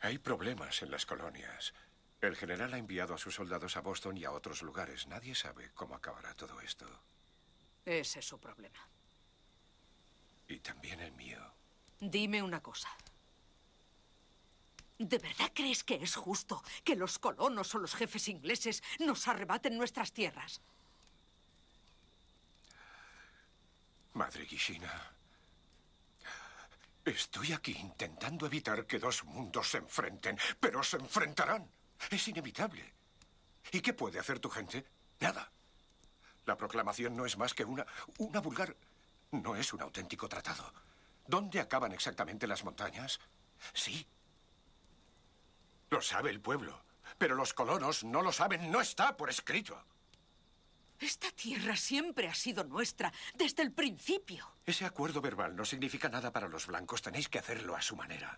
Hay problemas en las colonias. El general ha enviado a sus soldados a Boston y a otros lugares. Nadie sabe cómo acabará todo esto. Ese es su problema. Y también el mío. Dime una cosa. ¿De verdad crees que es justo que los colonos o los jefes ingleses nos arrebaten nuestras tierras? Madre Gishina, estoy aquí intentando evitar que dos mundos se enfrenten, pero se enfrentarán. Es inevitable. ¿Y qué puede hacer tu gente? Nada. La proclamación no es más que una, una vulgar... No es un auténtico tratado. ¿Dónde acaban exactamente las montañas? Sí. Lo sabe el pueblo, pero los colonos no lo saben, no está por escrito. Esta tierra siempre ha sido nuestra, desde el principio. Ese acuerdo verbal no significa nada para los blancos, tenéis que hacerlo a su manera.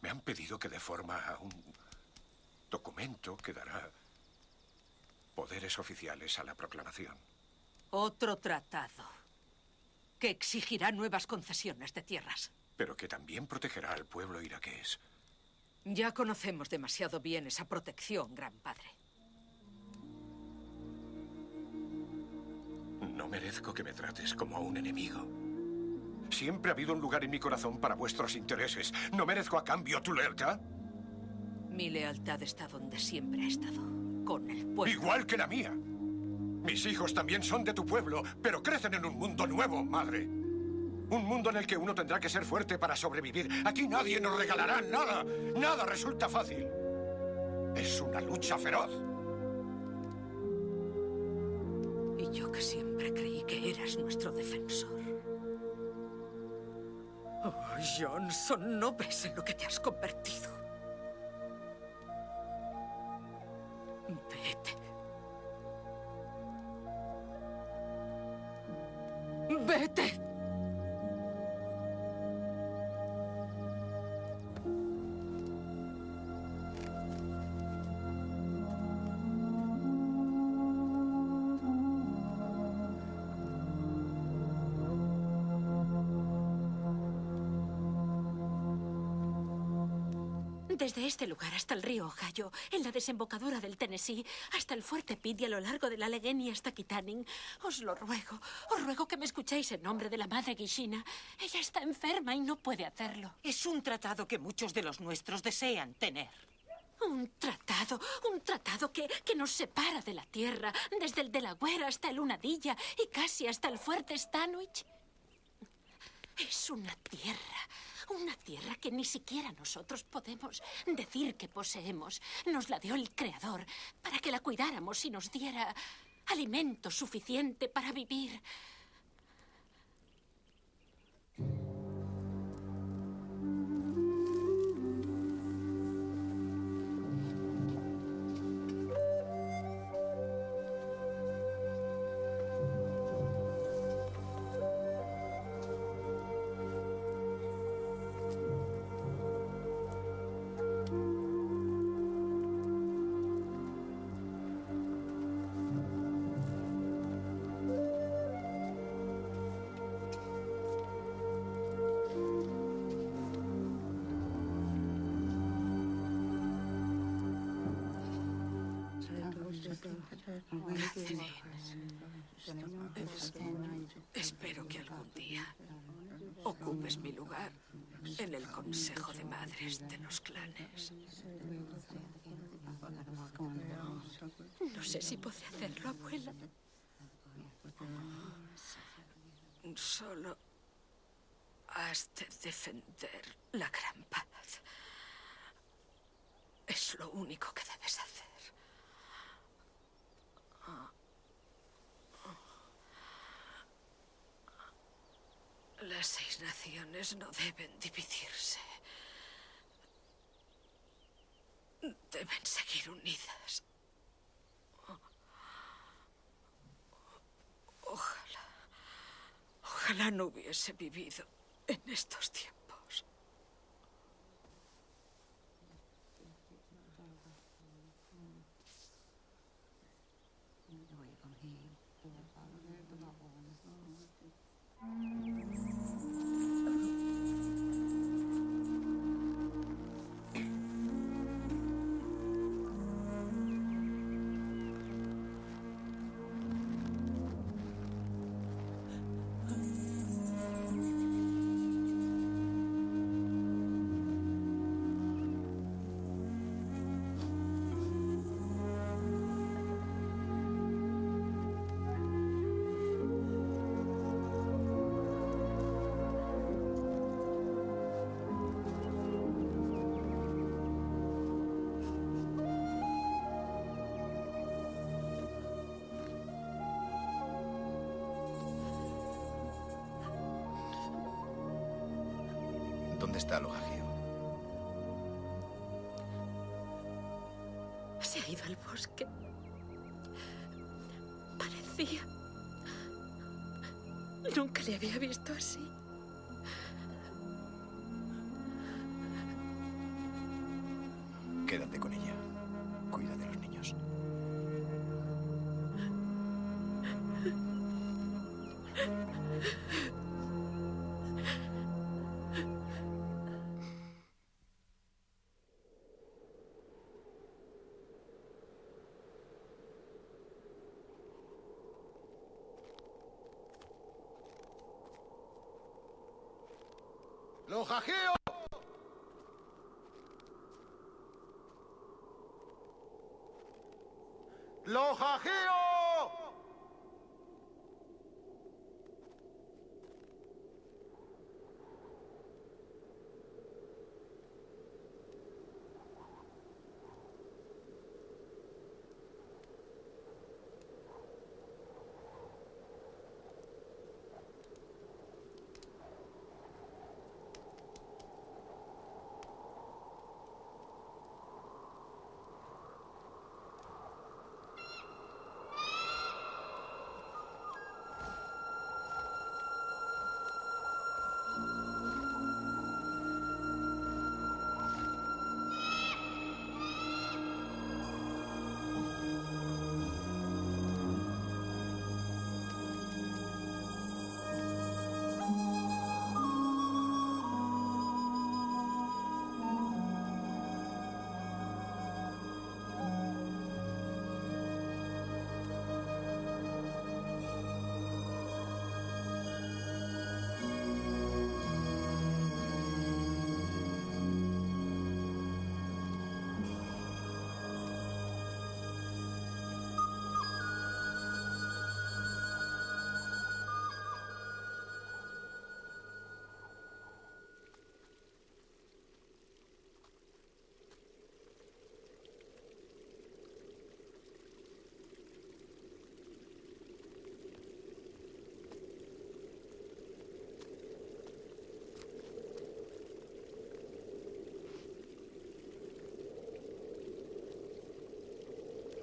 Me han pedido que dé forma a un documento que dará poderes oficiales a la proclamación. Otro tratado. Que exigirá nuevas concesiones de tierras. Pero que también protegerá al pueblo iraqués. Ya conocemos demasiado bien esa protección, gran padre. No merezco que me trates como a un enemigo. Siempre ha habido un lugar en mi corazón para vuestros intereses. ¿No merezco a cambio tu lealtad? Mi lealtad está donde siempre ha estado, con el pueblo. Igual que la mía. Mis hijos también son de tu pueblo, pero crecen en un mundo nuevo, madre. Un mundo en el que uno tendrá que ser fuerte para sobrevivir. Aquí nadie nos regalará nada. Nada resulta fácil. Es una lucha feroz. Y yo que siempre creí que eras nuestro defensor. Oh, Johnson, ¿no ves en lo que te has convertido? Vete. ¡Vete! Desde este lugar hasta el río Ohio, en la desembocadura del Tennessee, hasta el fuerte Pitt y a lo largo de la Allegheny hasta Kittanning. Os lo ruego, os ruego que me escuchéis en nombre de la madre Gishina. Ella está enferma y no puede hacerlo. Es un tratado que muchos de los nuestros desean tener. Un tratado, un tratado que, que nos separa de la tierra, desde el Delaware hasta el Unadilla y casi hasta el fuerte Stanwix. Es una tierra... Una tierra que ni siquiera nosotros podemos decir que poseemos. Nos la dio el Creador para que la cuidáramos y nos diera alimento suficiente para vivir. Catherine, espero que algún día ocupes mi lugar en el Consejo de Madres de los Clanes. No sé si podré hacerlo, abuela. Solo has de defender la gran paz. Es lo único que debes hacer. Las seis naciones no deben dividirse. Deben seguir unidas. Ojalá no hubiese vivido en estos tiempos. ¿Dónde está Lohajío? Se ha ido al bosque. Parecía... Nunca le había visto así. Quédate con ella. Cuida de los niños. ¡Lohajío! ¡Lohajío!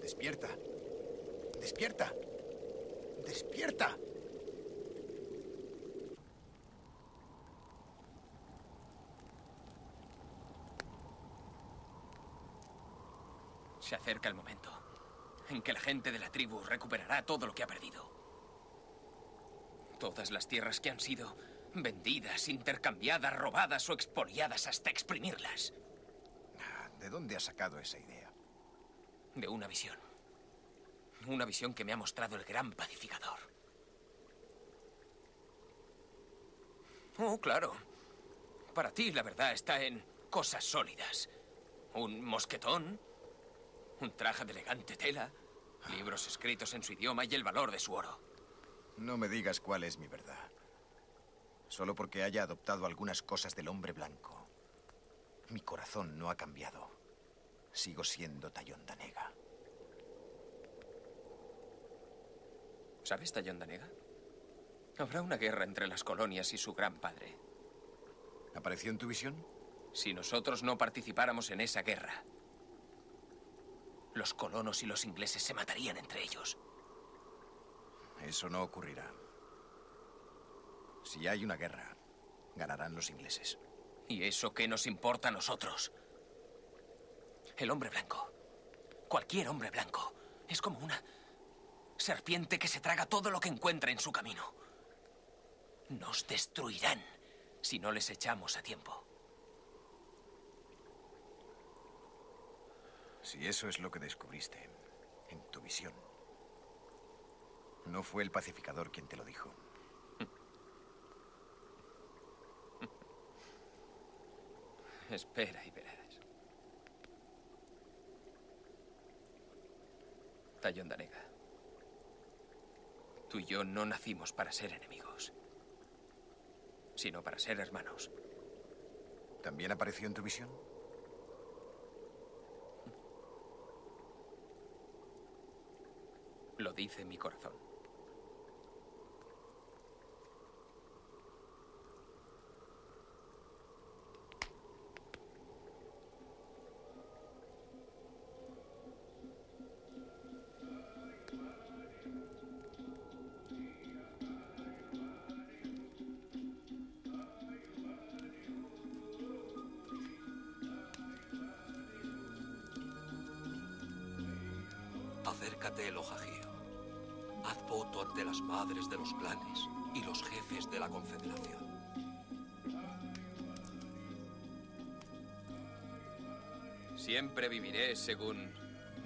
Despierta, despierta, despierta. Se acerca el momento en que la gente de la tribu recuperará todo lo que ha perdido. Todas las tierras que han sido vendidas, intercambiadas, robadas o expoliadas hasta exprimirlas. ¿De dónde has sacado esa idea? De una visión. Una visión que me ha mostrado el gran pacificador. Oh, claro. Para ti la verdad está en cosas sólidas. Un mosquetón, un traje de elegante tela, libros escritos en su idioma y el valor de su oro. No me digas cuál es mi verdad. Solo porque haya adoptado algunas cosas del hombre blanco. Mi corazón no ha cambiado. Sigo siendo Thayendanegea. ¿Sabes Thayendanegea? Habrá una guerra entre las colonias y su gran padre. ¿Apareció en tu visión? Si nosotros no participáramos en esa guerra, los colonos y los ingleses se matarían entre ellos. Eso no ocurrirá. Si hay una guerra, ganarán los ingleses. ¿Y eso qué nos importa a nosotros? El hombre blanco, cualquier hombre blanco, es como una serpiente que se traga todo lo que encuentra en su camino. Nos destruirán si no les echamos a tiempo. Si eso es lo que descubriste en tu visión, no fue el pacificador quien te lo dijo. Espera y verás. Thayendanegea, tú y yo no nacimos para ser enemigos, sino para ser hermanos. ¿También apareció en tu visión? Lo dice mi corazón. Acércate el Lohajío. Haz voto ante las madres de los clanes y los jefes de la confederación. Siempre viviré según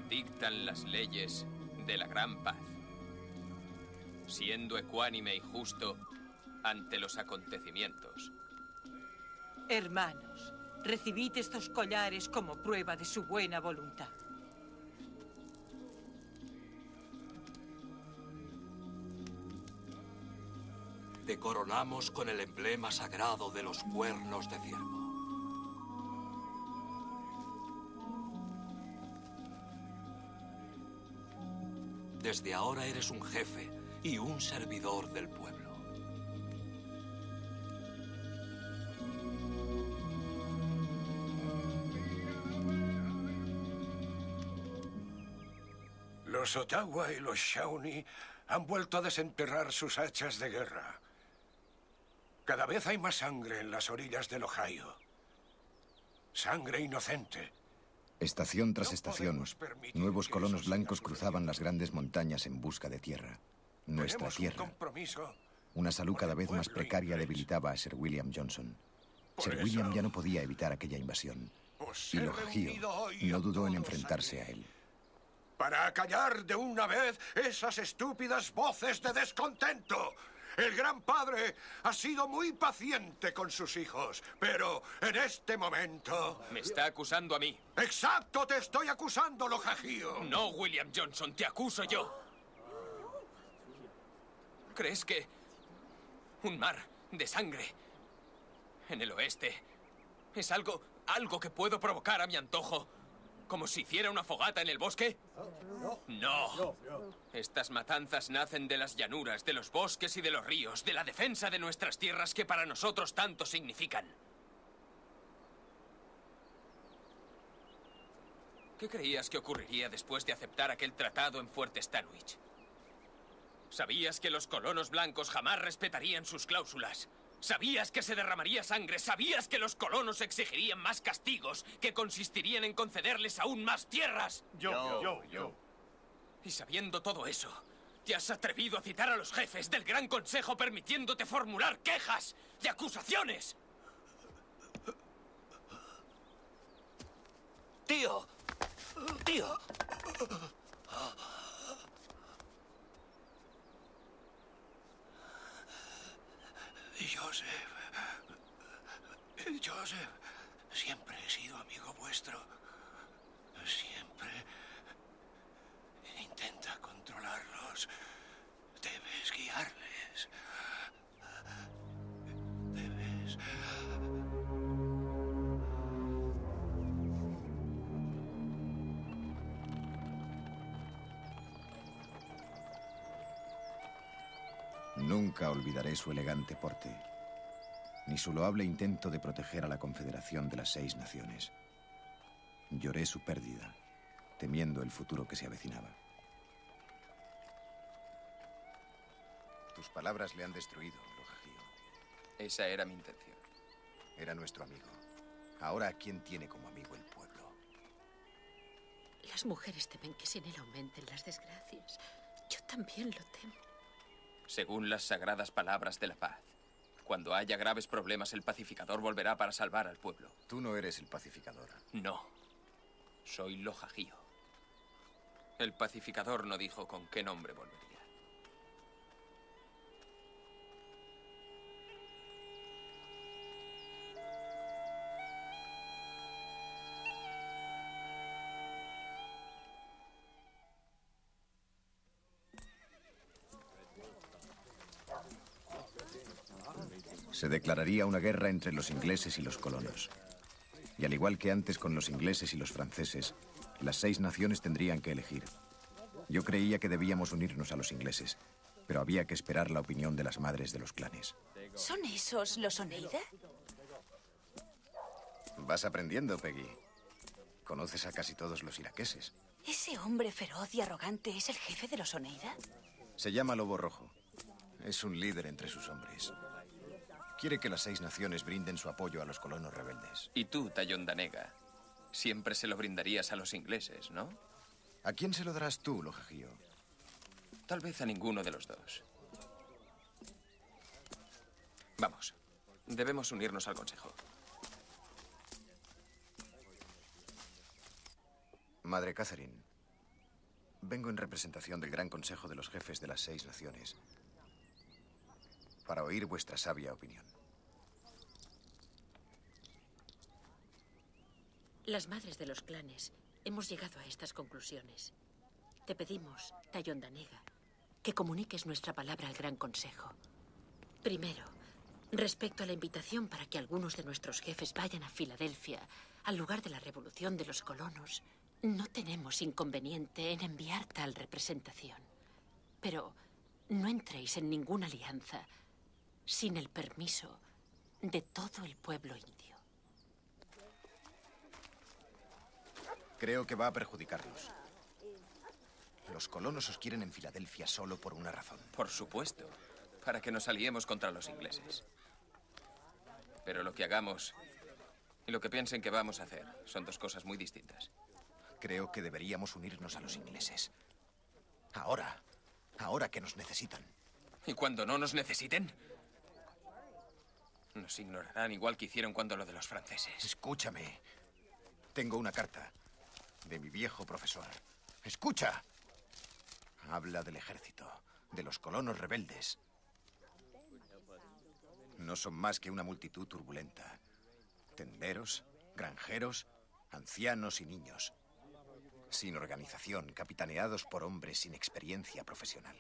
dictan las leyes de la gran paz, siendo ecuánime y justo ante los acontecimientos. Hermanos, recibid estos collares como prueba de su buena voluntad. Te coronamos con el emblema sagrado de los cuernos de ciervo. Desde ahora eres un jefe y un servidor del pueblo. Los Ottawa y los Shawnee han vuelto a desenterrar sus hachas de guerra. Cada vez hay más sangre en las orillas del Ohio. Sangre inocente. Estación tras estación, nuevos colonos blancos cruzaban las grandes montañas en busca de tierra. Nuestra tierra. Una salud cada vez más precaria debilitaba a Sir William Johnson. Sir William ya no podía evitar aquella invasión. Y Lohajío no dudó en enfrentarse a él. Para acallar de una vez esas estúpidas voces de descontento. El gran padre ha sido muy paciente con sus hijos, pero en este momento... Me está acusando a mí. ¡Exacto! ¡Te estoy acusando, Lohajío! No, William Johnson, te acuso yo. ¿Crees que un mar de sangre en el oeste es algo, algo que puedo provocar a mi antojo? ¿Como si hiciera una fogata en el bosque? ¡No! Estas matanzas nacen de las llanuras, de los bosques y de los ríos, de la defensa de nuestras tierras que para nosotros tanto significan. ¿Qué creías que ocurriría después de aceptar aquel tratado en Fuerte Stanwix? ¿Sabías que los colonos blancos jamás respetarían sus cláusulas? ¿Sabías que se derramaría sangre? ¿Sabías que los colonos exigirían más castigos que consistirían en concederles aún más tierras? Yo, yo, yo. Y sabiendo todo eso, te has atrevido a citar a los jefes del Gran Consejo permitiéndote formular quejas y acusaciones. Tío, tío. Joseph, Joseph, siempre he sido amigo vuestro. Siempre intenta controlarlos. Debes guiarles. Debes... Nunca olvidaré su elegante porte, ni su loable intento de proteger a la Confederación de las Seis Naciones. Lloré su pérdida, temiendo el futuro que se avecinaba. Tus palabras le han destruido, Lohajío. Esa era mi intención. Era nuestro amigo. Ahora, ¿a quién tiene como amigo el pueblo? Las mujeres temen que sin él aumenten las desgracias. Yo también lo temo. Según las sagradas palabras de la paz, cuando haya graves problemas, el pacificador volverá para salvar al pueblo. Tú no eres el pacificador. No. Soy Lohajío. El pacificador no dijo con qué nombre volvería. Se declararía una guerra entre los ingleses y los colonos. Y al igual que antes con los ingleses y los franceses, las seis naciones tendrían que elegir. Yo creía que debíamos unirnos a los ingleses, pero había que esperar la opinión de las madres de los clanes. ¿Son esos los Oneida? Vas aprendiendo, Peggy. Conoces a casi todos los iraqueses. ¿Ese hombre feroz y arrogante es el jefe de los Oneida? Se llama Lobo Rojo. Es un líder entre sus hombres. Quiere que las seis naciones brinden su apoyo a los colonos rebeldes. Y tú, Thayendanegea, siempre se lo brindarías a los ingleses, ¿no? ¿A quién se lo darás tú, Lohajío? Tal vez a ninguno de los dos. Vamos, debemos unirnos al consejo. Madre Catherine, vengo en representación del Gran Consejo de los Jefes de las Seis Naciones para oír vuestra sabia opinión. Las madres de los clanes hemos llegado a estas conclusiones. Te pedimos, Thayendanegea, que comuniques nuestra palabra al Gran Consejo. Primero, respecto a la invitación para que algunos de nuestros jefes vayan a Filadelfia, al lugar de la revolución de los colonos, no tenemos inconveniente en enviar tal representación. Pero no entréis en ninguna alianza sin el permiso de todo el pueblo indio. Creo que va a perjudicarnos. Los colonos os quieren en Filadelfia solo por una razón. Por supuesto, para que nos aliemos contra los ingleses. Pero lo que hagamos y lo que piensen que vamos a hacer son dos cosas muy distintas. Creo que deberíamos unirnos a los ingleses. Ahora, ahora que nos necesitan. ¿Y cuando no nos necesiten? Nos ignorarán igual que hicieron cuando lo de los franceses. Escúchame. Tengo una carta de mi viejo profesor. ¡Escucha! Habla del ejército, de los colonos rebeldes. No son más que una multitud turbulenta. Tenderos, granjeros, ancianos y niños. Sin organización, capitaneados por hombres sin experiencia profesional.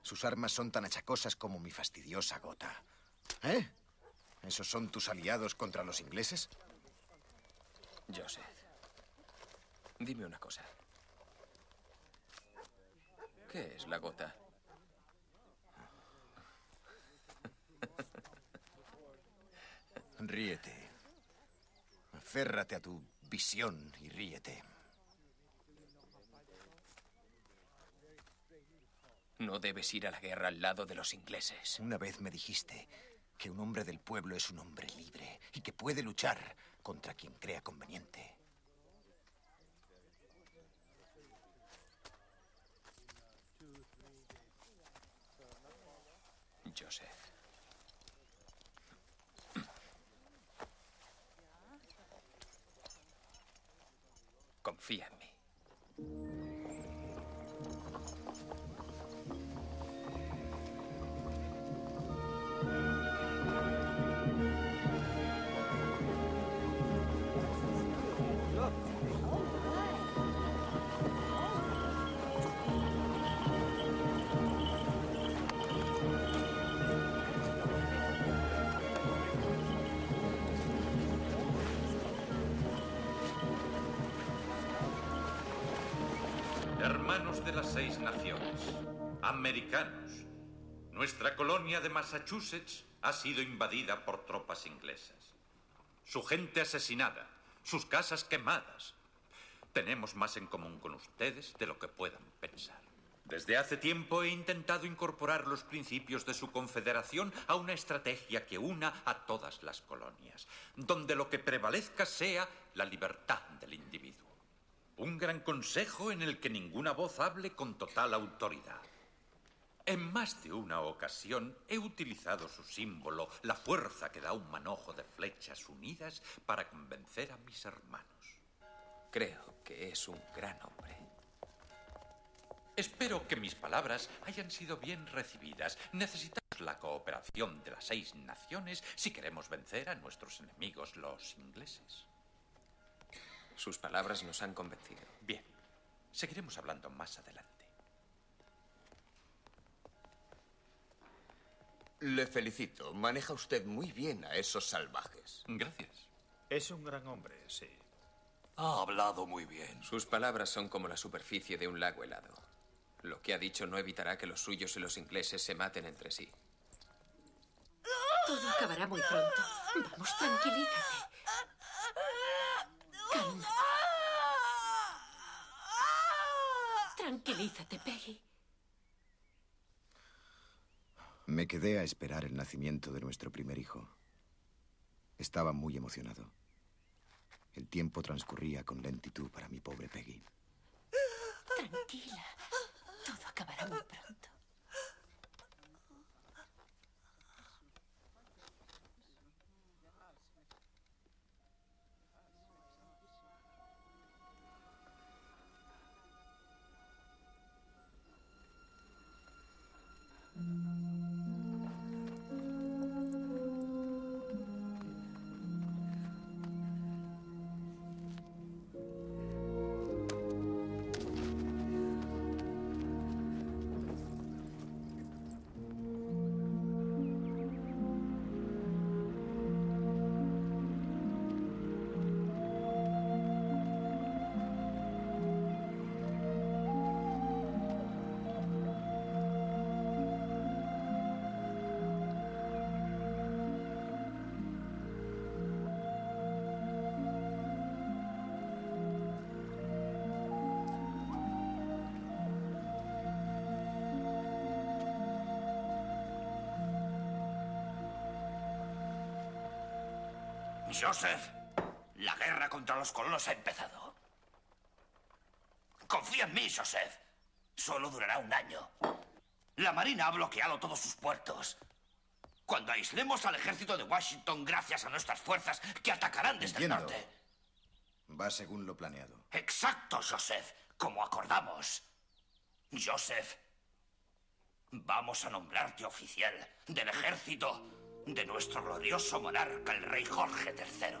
Sus armas son tan achacosas como mi fastidiosa gota. ¿Eh? ¿Esos son tus aliados contra los ingleses? Joseph, dime una cosa. ¿Qué es la gota? Ríete. Aférrate a tu visión y ríete. No debes ir a la guerra al lado de los ingleses. Una vez me dijiste que un hombre del pueblo es un hombre libre y que puede luchar contra quien crea conveniente. Joseph. Confía en mí. De las seis naciones, americanos, nuestra colonia de Massachusetts ha sido invadida por tropas inglesas. Su gente asesinada, sus casas quemadas. Tenemos más en común con ustedes de lo que puedan pensar. Desde hace tiempo he intentado incorporar los principios de su confederación a una estrategia que una a todas las colonias, donde lo que prevalezca sea la libertad del individuo. Un gran consejo en el que ninguna voz hable con total autoridad. En más de una ocasión he utilizado su símbolo, la fuerza que da un manojo de flechas unidas, para convencer a mis hermanos. Creo que es un gran hombre. Espero que mis palabras hayan sido bien recibidas. Necesitamos la cooperación de las seis naciones si queremos vencer a nuestros enemigos, los ingleses. Sus palabras nos han convencido. Bien, seguiremos hablando más adelante. Le felicito. Maneja usted muy bien a esos salvajes. Gracias. Es un gran hombre, sí. Ha hablado muy bien. Sus palabras son como la superficie de un lago helado. Lo que ha dicho no evitará que los suyos y los ingleses se maten entre sí. Todo acabará muy pronto. Vamos, tranquilízate. Cálmate. Tranquilízate, Peggy. Me quedé a esperar el nacimiento de nuestro primer hijo. Estaba muy emocionado. El tiempo transcurría con lentitud para mi pobre Peggy. Tranquila. Todo acabará muy pronto. Joseph, la guerra contra los colonos ha empezado. Confía en mí, Joseph. Solo durará un año. La Marina ha bloqueado todos sus puertos. Cuando aislemos al ejército de Washington gracias a nuestras fuerzas que atacarán desde el norte. Va según lo planeado. Exacto, Joseph, como acordamos. Joseph, vamos a nombrarte oficial del ejército de nuestro glorioso monarca, el rey Jorge tercero.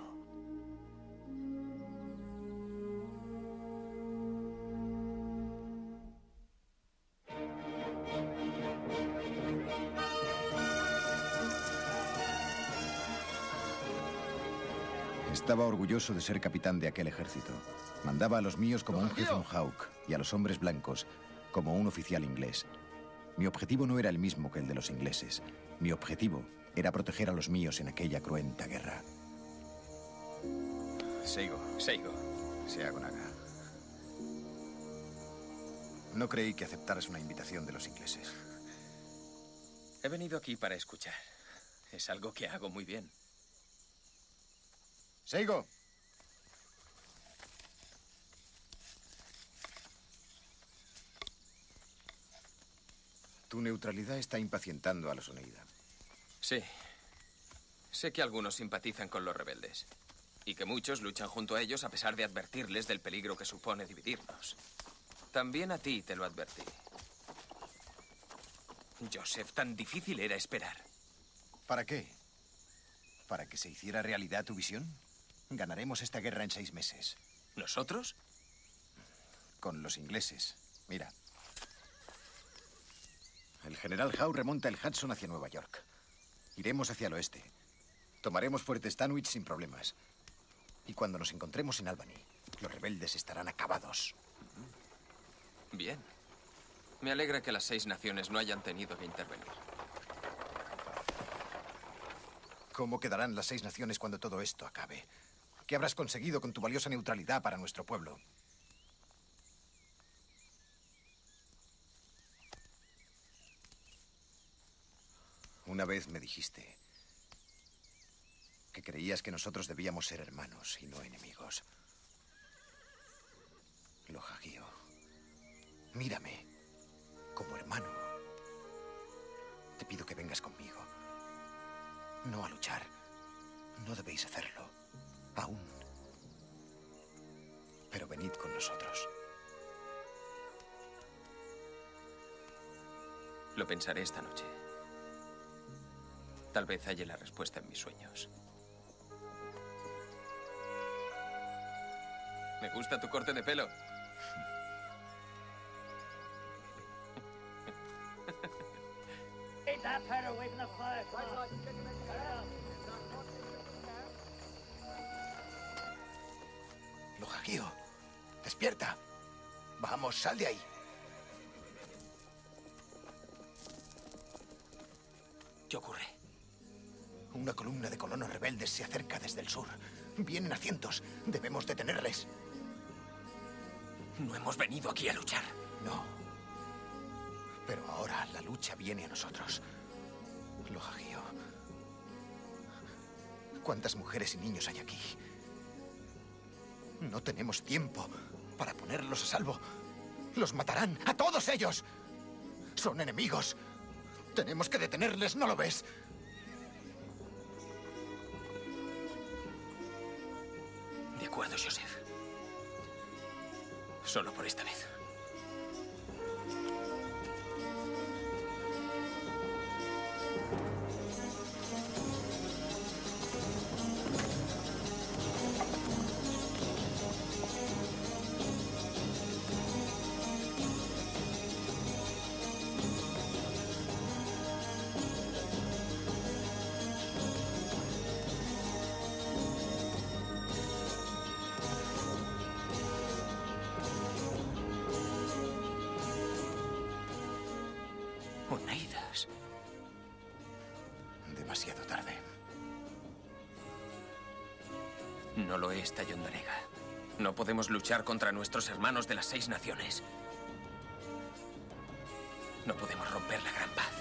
Estaba orgulloso de ser capitán de aquel ejército. Mandaba a los míos como un jefe Mohawk y a los hombres blancos como un oficial inglés. Mi objetivo no era el mismo que el de los ingleses. Mi objetivo era proteger a los míos en aquella cruenta guerra. Seigo, Seigo, Seagonaga. No creí que aceptaras una invitación de los ingleses. He venido aquí para escuchar. Es algo que hago muy bien. Seigo. Tu neutralidad está impacientando a los Oneida. Sí. Sé que algunos simpatizan con los rebeldes y que muchos luchan junto a ellos a pesar de advertirles del peligro que supone dividirnos. También a ti te lo advertí. Joseph, tan difícil era esperar. ¿Para qué? ¿Para que se hiciera realidad tu visión? Ganaremos esta guerra en seis meses. ¿Nosotros? Con los ingleses. Mira. El general Howe remonta el Hudson hacia Nueva York. Iremos hacia el oeste. Tomaremos Fuerte Stanwix sin problemas. Y cuando nos encontremos en Albany, los rebeldes estarán acabados. Bien. Me alegra que las seis naciones no hayan tenido que intervenir. ¿Cómo quedarán las seis naciones cuando todo esto acabe? ¿Qué habrás conseguido con tu valiosa neutralidad para nuestro pueblo? Una vez me dijiste que creías que nosotros debíamos ser hermanos y no enemigos. Lohajío, mírame como hermano. Te pido que vengas conmigo. No a luchar. No debéis hacerlo. Aún. Pero venid con nosotros. Lo pensaré esta noche. Tal vez halle la respuesta en mis sueños. Me gusta tu corte de pelo. Lohajío, despierta. Vamos, sal de ahí. ¿Qué ocurre? Una columna de colonos rebeldes se acerca desde el sur. Vienen a cientos. Debemos detenerles. No hemos venido aquí a luchar. No. Pero ahora la lucha viene a nosotros. Lohajío. ¿Cuántas mujeres y niños hay aquí? No tenemos tiempo para ponerlos a salvo. Los matarán a todos ellos. Son enemigos. Tenemos que detenerles, ¿no lo ves? De acuerdo, Joseph. Solo por esta vez. No lo es, Thayendanegea. No podemos luchar contra nuestros hermanos de las seis naciones. No podemos romper la gran paz.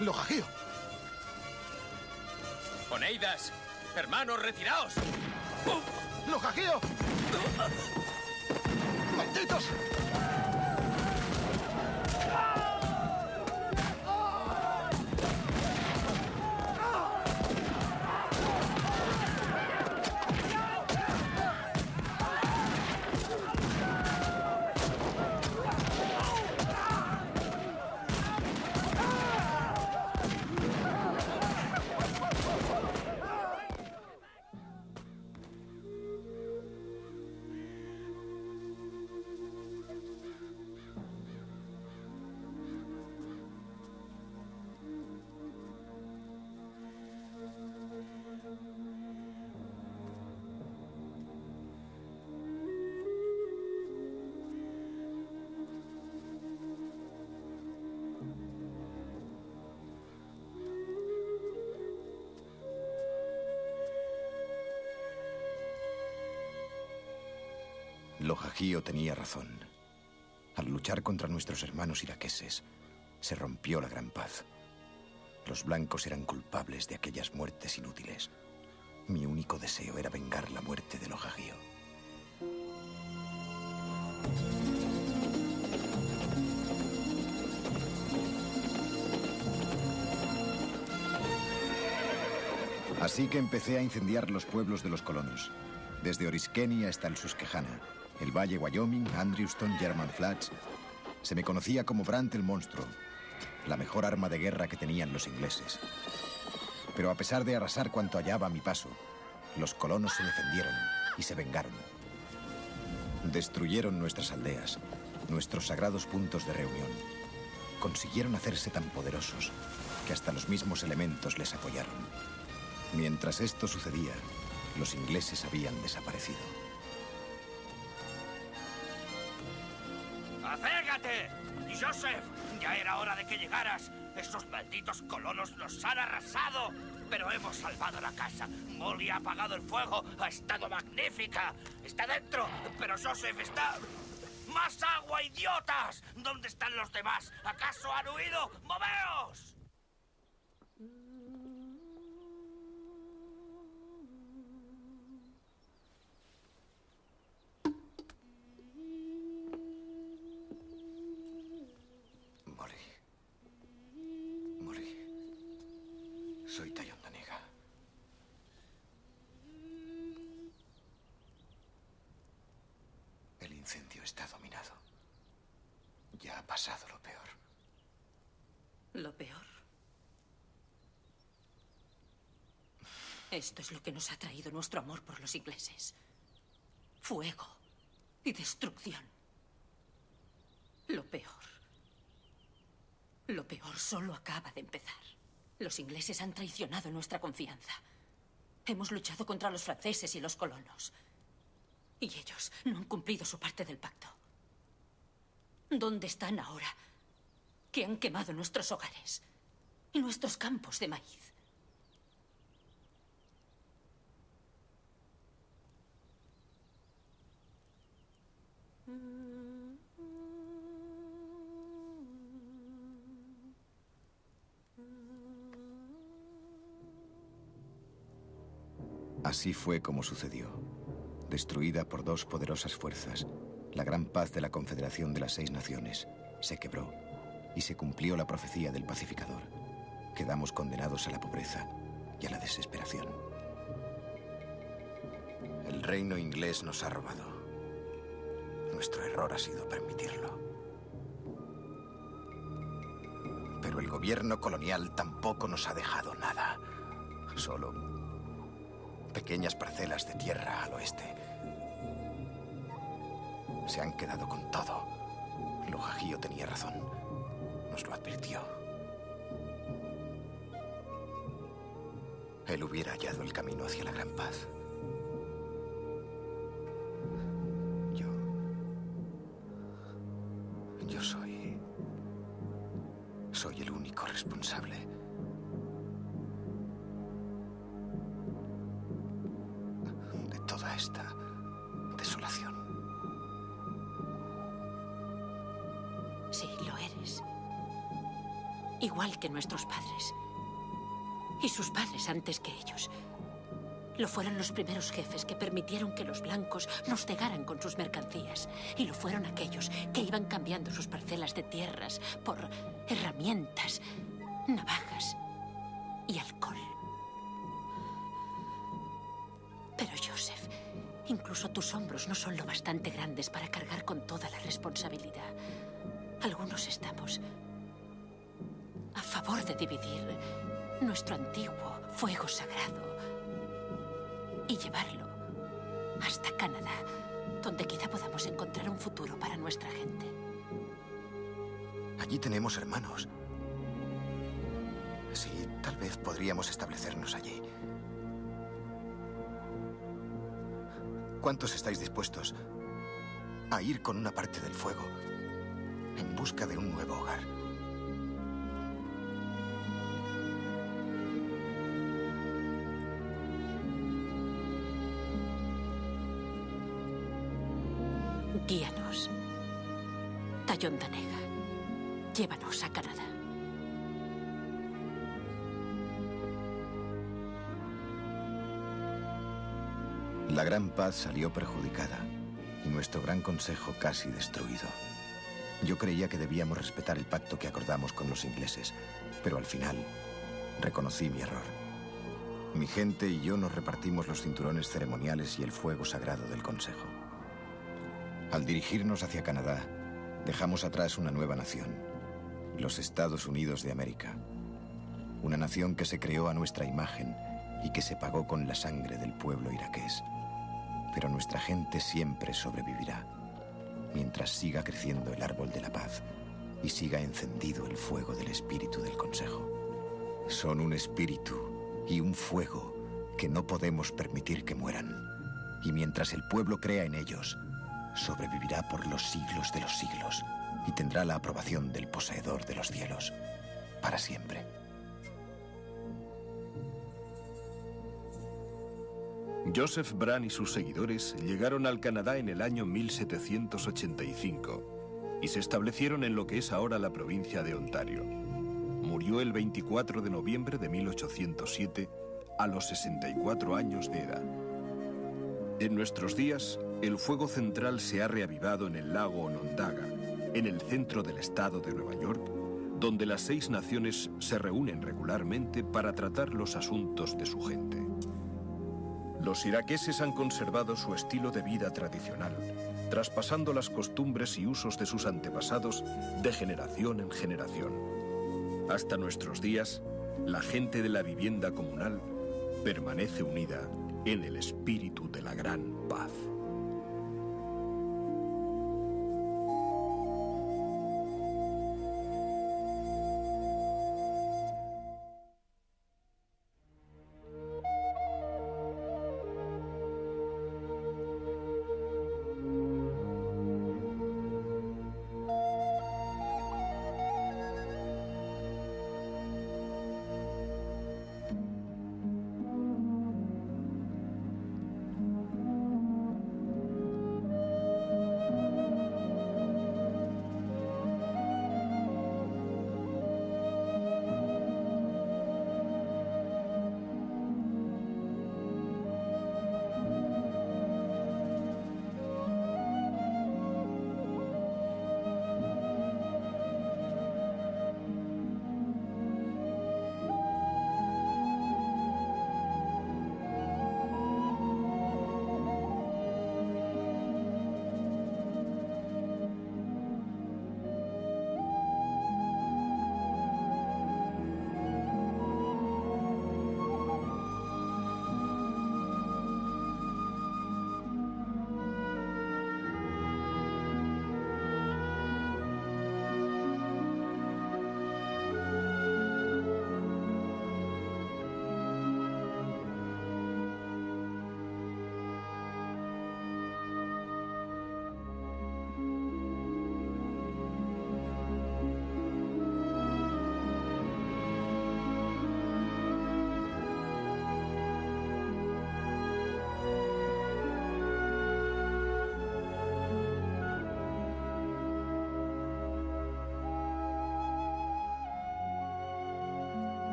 ¡Lohajío! ¡Oneidas! ¡Hermanos, retiraos! ¡Lohajío! ¡Malditos! Lohajío tenía razón. Al luchar contra nuestros hermanos iraqueses, se rompió la gran paz. Los blancos eran culpables de aquellas muertes inútiles. Mi único deseo era vengar la muerte de Lohajío. Así que empecé a incendiar los pueblos de los colonos, desde Oriskeny hasta el Susquehanna, el Valle Wyoming, Andrewston, German Flats. Se me conocía como Brant el Monstruo, la mejor arma de guerra que tenían los ingleses. Pero a pesar de arrasar cuanto hallaba a mi paso, los colonos se defendieron y se vengaron. Destruyeron nuestras aldeas, nuestros sagrados puntos de reunión. Consiguieron hacerse tan poderosos que hasta los mismos elementos les apoyaron. Mientras esto sucedía, los ingleses habían desaparecido. ¡Acércate! ¡Joseph! Ya era hora de que llegaras. Esos malditos colonos nos han arrasado. Pero hemos salvado la casa. Molly ha apagado el fuego. Ha estado magnífica. Está dentro, pero Joseph está... ¡Más agua, idiotas! ¿Dónde están los demás? ¿Acaso han huido? ¡Moveos! Molly. Molly. Soy Thayendanegea. El incendio está dominado. Ya ha pasado lo peor. ¿Lo peor? Esto es lo que nos ha traído nuestro amor por los ingleses. Fuego y destrucción. Lo peor. Lo peor solo acaba de empezar. Los ingleses han traicionado nuestra confianza. Hemos luchado contra los franceses y los colonos. Y ellos no han cumplido su parte del pacto. ¿Dónde están ahora que han quemado nuestros hogares y nuestros campos de maíz? Así fue como sucedió. Destruida por dos poderosas fuerzas, la gran paz de la Confederación de las Seis Naciones se quebró y se cumplió la profecía del pacificador. Quedamos condenados a la pobreza y a la desesperación. El reino inglés nos ha robado. Nuestro error ha sido permitirlo. Pero el gobierno colonial tampoco nos ha dejado nada. Solo pequeñas parcelas de tierra al oeste. Se han quedado con todo. Lohajío tenía razón. Nos lo advirtió. Él hubiera hallado el camino hacia la gran paz. Yo... Yo soy... Soy el único responsable. Esta desolación. Sí, lo eres. Igual que nuestros padres. Y sus padres antes que ellos. Lo fueron los primeros jefes que permitieron que los blancos nos cegaran con sus mercancías. Y lo fueron aquellos que iban cambiando sus parcelas de tierras por herramientas, navajas y alcohol. Pero Joseph, incluso tus hombros no son lo bastante grandes para cargar con toda la responsabilidad. Algunos estamos a favor de dividir nuestro antiguo fuego sagrado y llevarlo hasta Canadá, donde quizá podamos encontrar un futuro para nuestra gente. Allí tenemos hermanos. Sí, tal vez podríamos establecernos allí. ¿Cuántos estáis dispuestos a ir con una parte del fuego en busca de un nuevo hogar? Guíanos, Thayendanegea. Llévanos a Canadá. La gran paz salió perjudicada y nuestro gran consejo casi destruido. Yo creía que debíamos respetar el pacto que acordamos con los ingleses, pero al final reconocí mi error. Mi gente y yo nos repartimos los cinturones ceremoniales y el fuego sagrado del consejo. Al dirigirnos hacia Canadá, dejamos atrás una nueva nación, los Estados Unidos de América. Una nación que se creó a nuestra imagen y que se pagó con la sangre del pueblo iraqués. Pero nuestra gente siempre sobrevivirá, mientras siga creciendo el árbol de la paz y siga encendido el fuego del espíritu del Consejo. Son un espíritu y un fuego que no podemos permitir que mueran. Y mientras el pueblo crea en ellos, sobrevivirá por los siglos de los siglos y tendrá la aprobación del poseedor de los cielos, para siempre. Joseph Brant y sus seguidores llegaron al Canadá en el año mil setecientos ochenta y cinco y se establecieron en lo que es ahora la provincia de Ontario. Murió el veinticuatro de noviembre de mil ochocientos siete a los sesenta y cuatro años de edad. En nuestros días, el fuego central se ha reavivado en el lago Onondaga, en el centro del estado de Nueva York, donde las seis naciones se reúnen regularmente para tratar los asuntos de su gente. Los iraqueses han conservado su estilo de vida tradicional, traspasando las costumbres y usos de sus antepasados de generación en generación. Hasta nuestros días, la gente de la vivienda comunal permanece unida en el espíritu de la gran paz.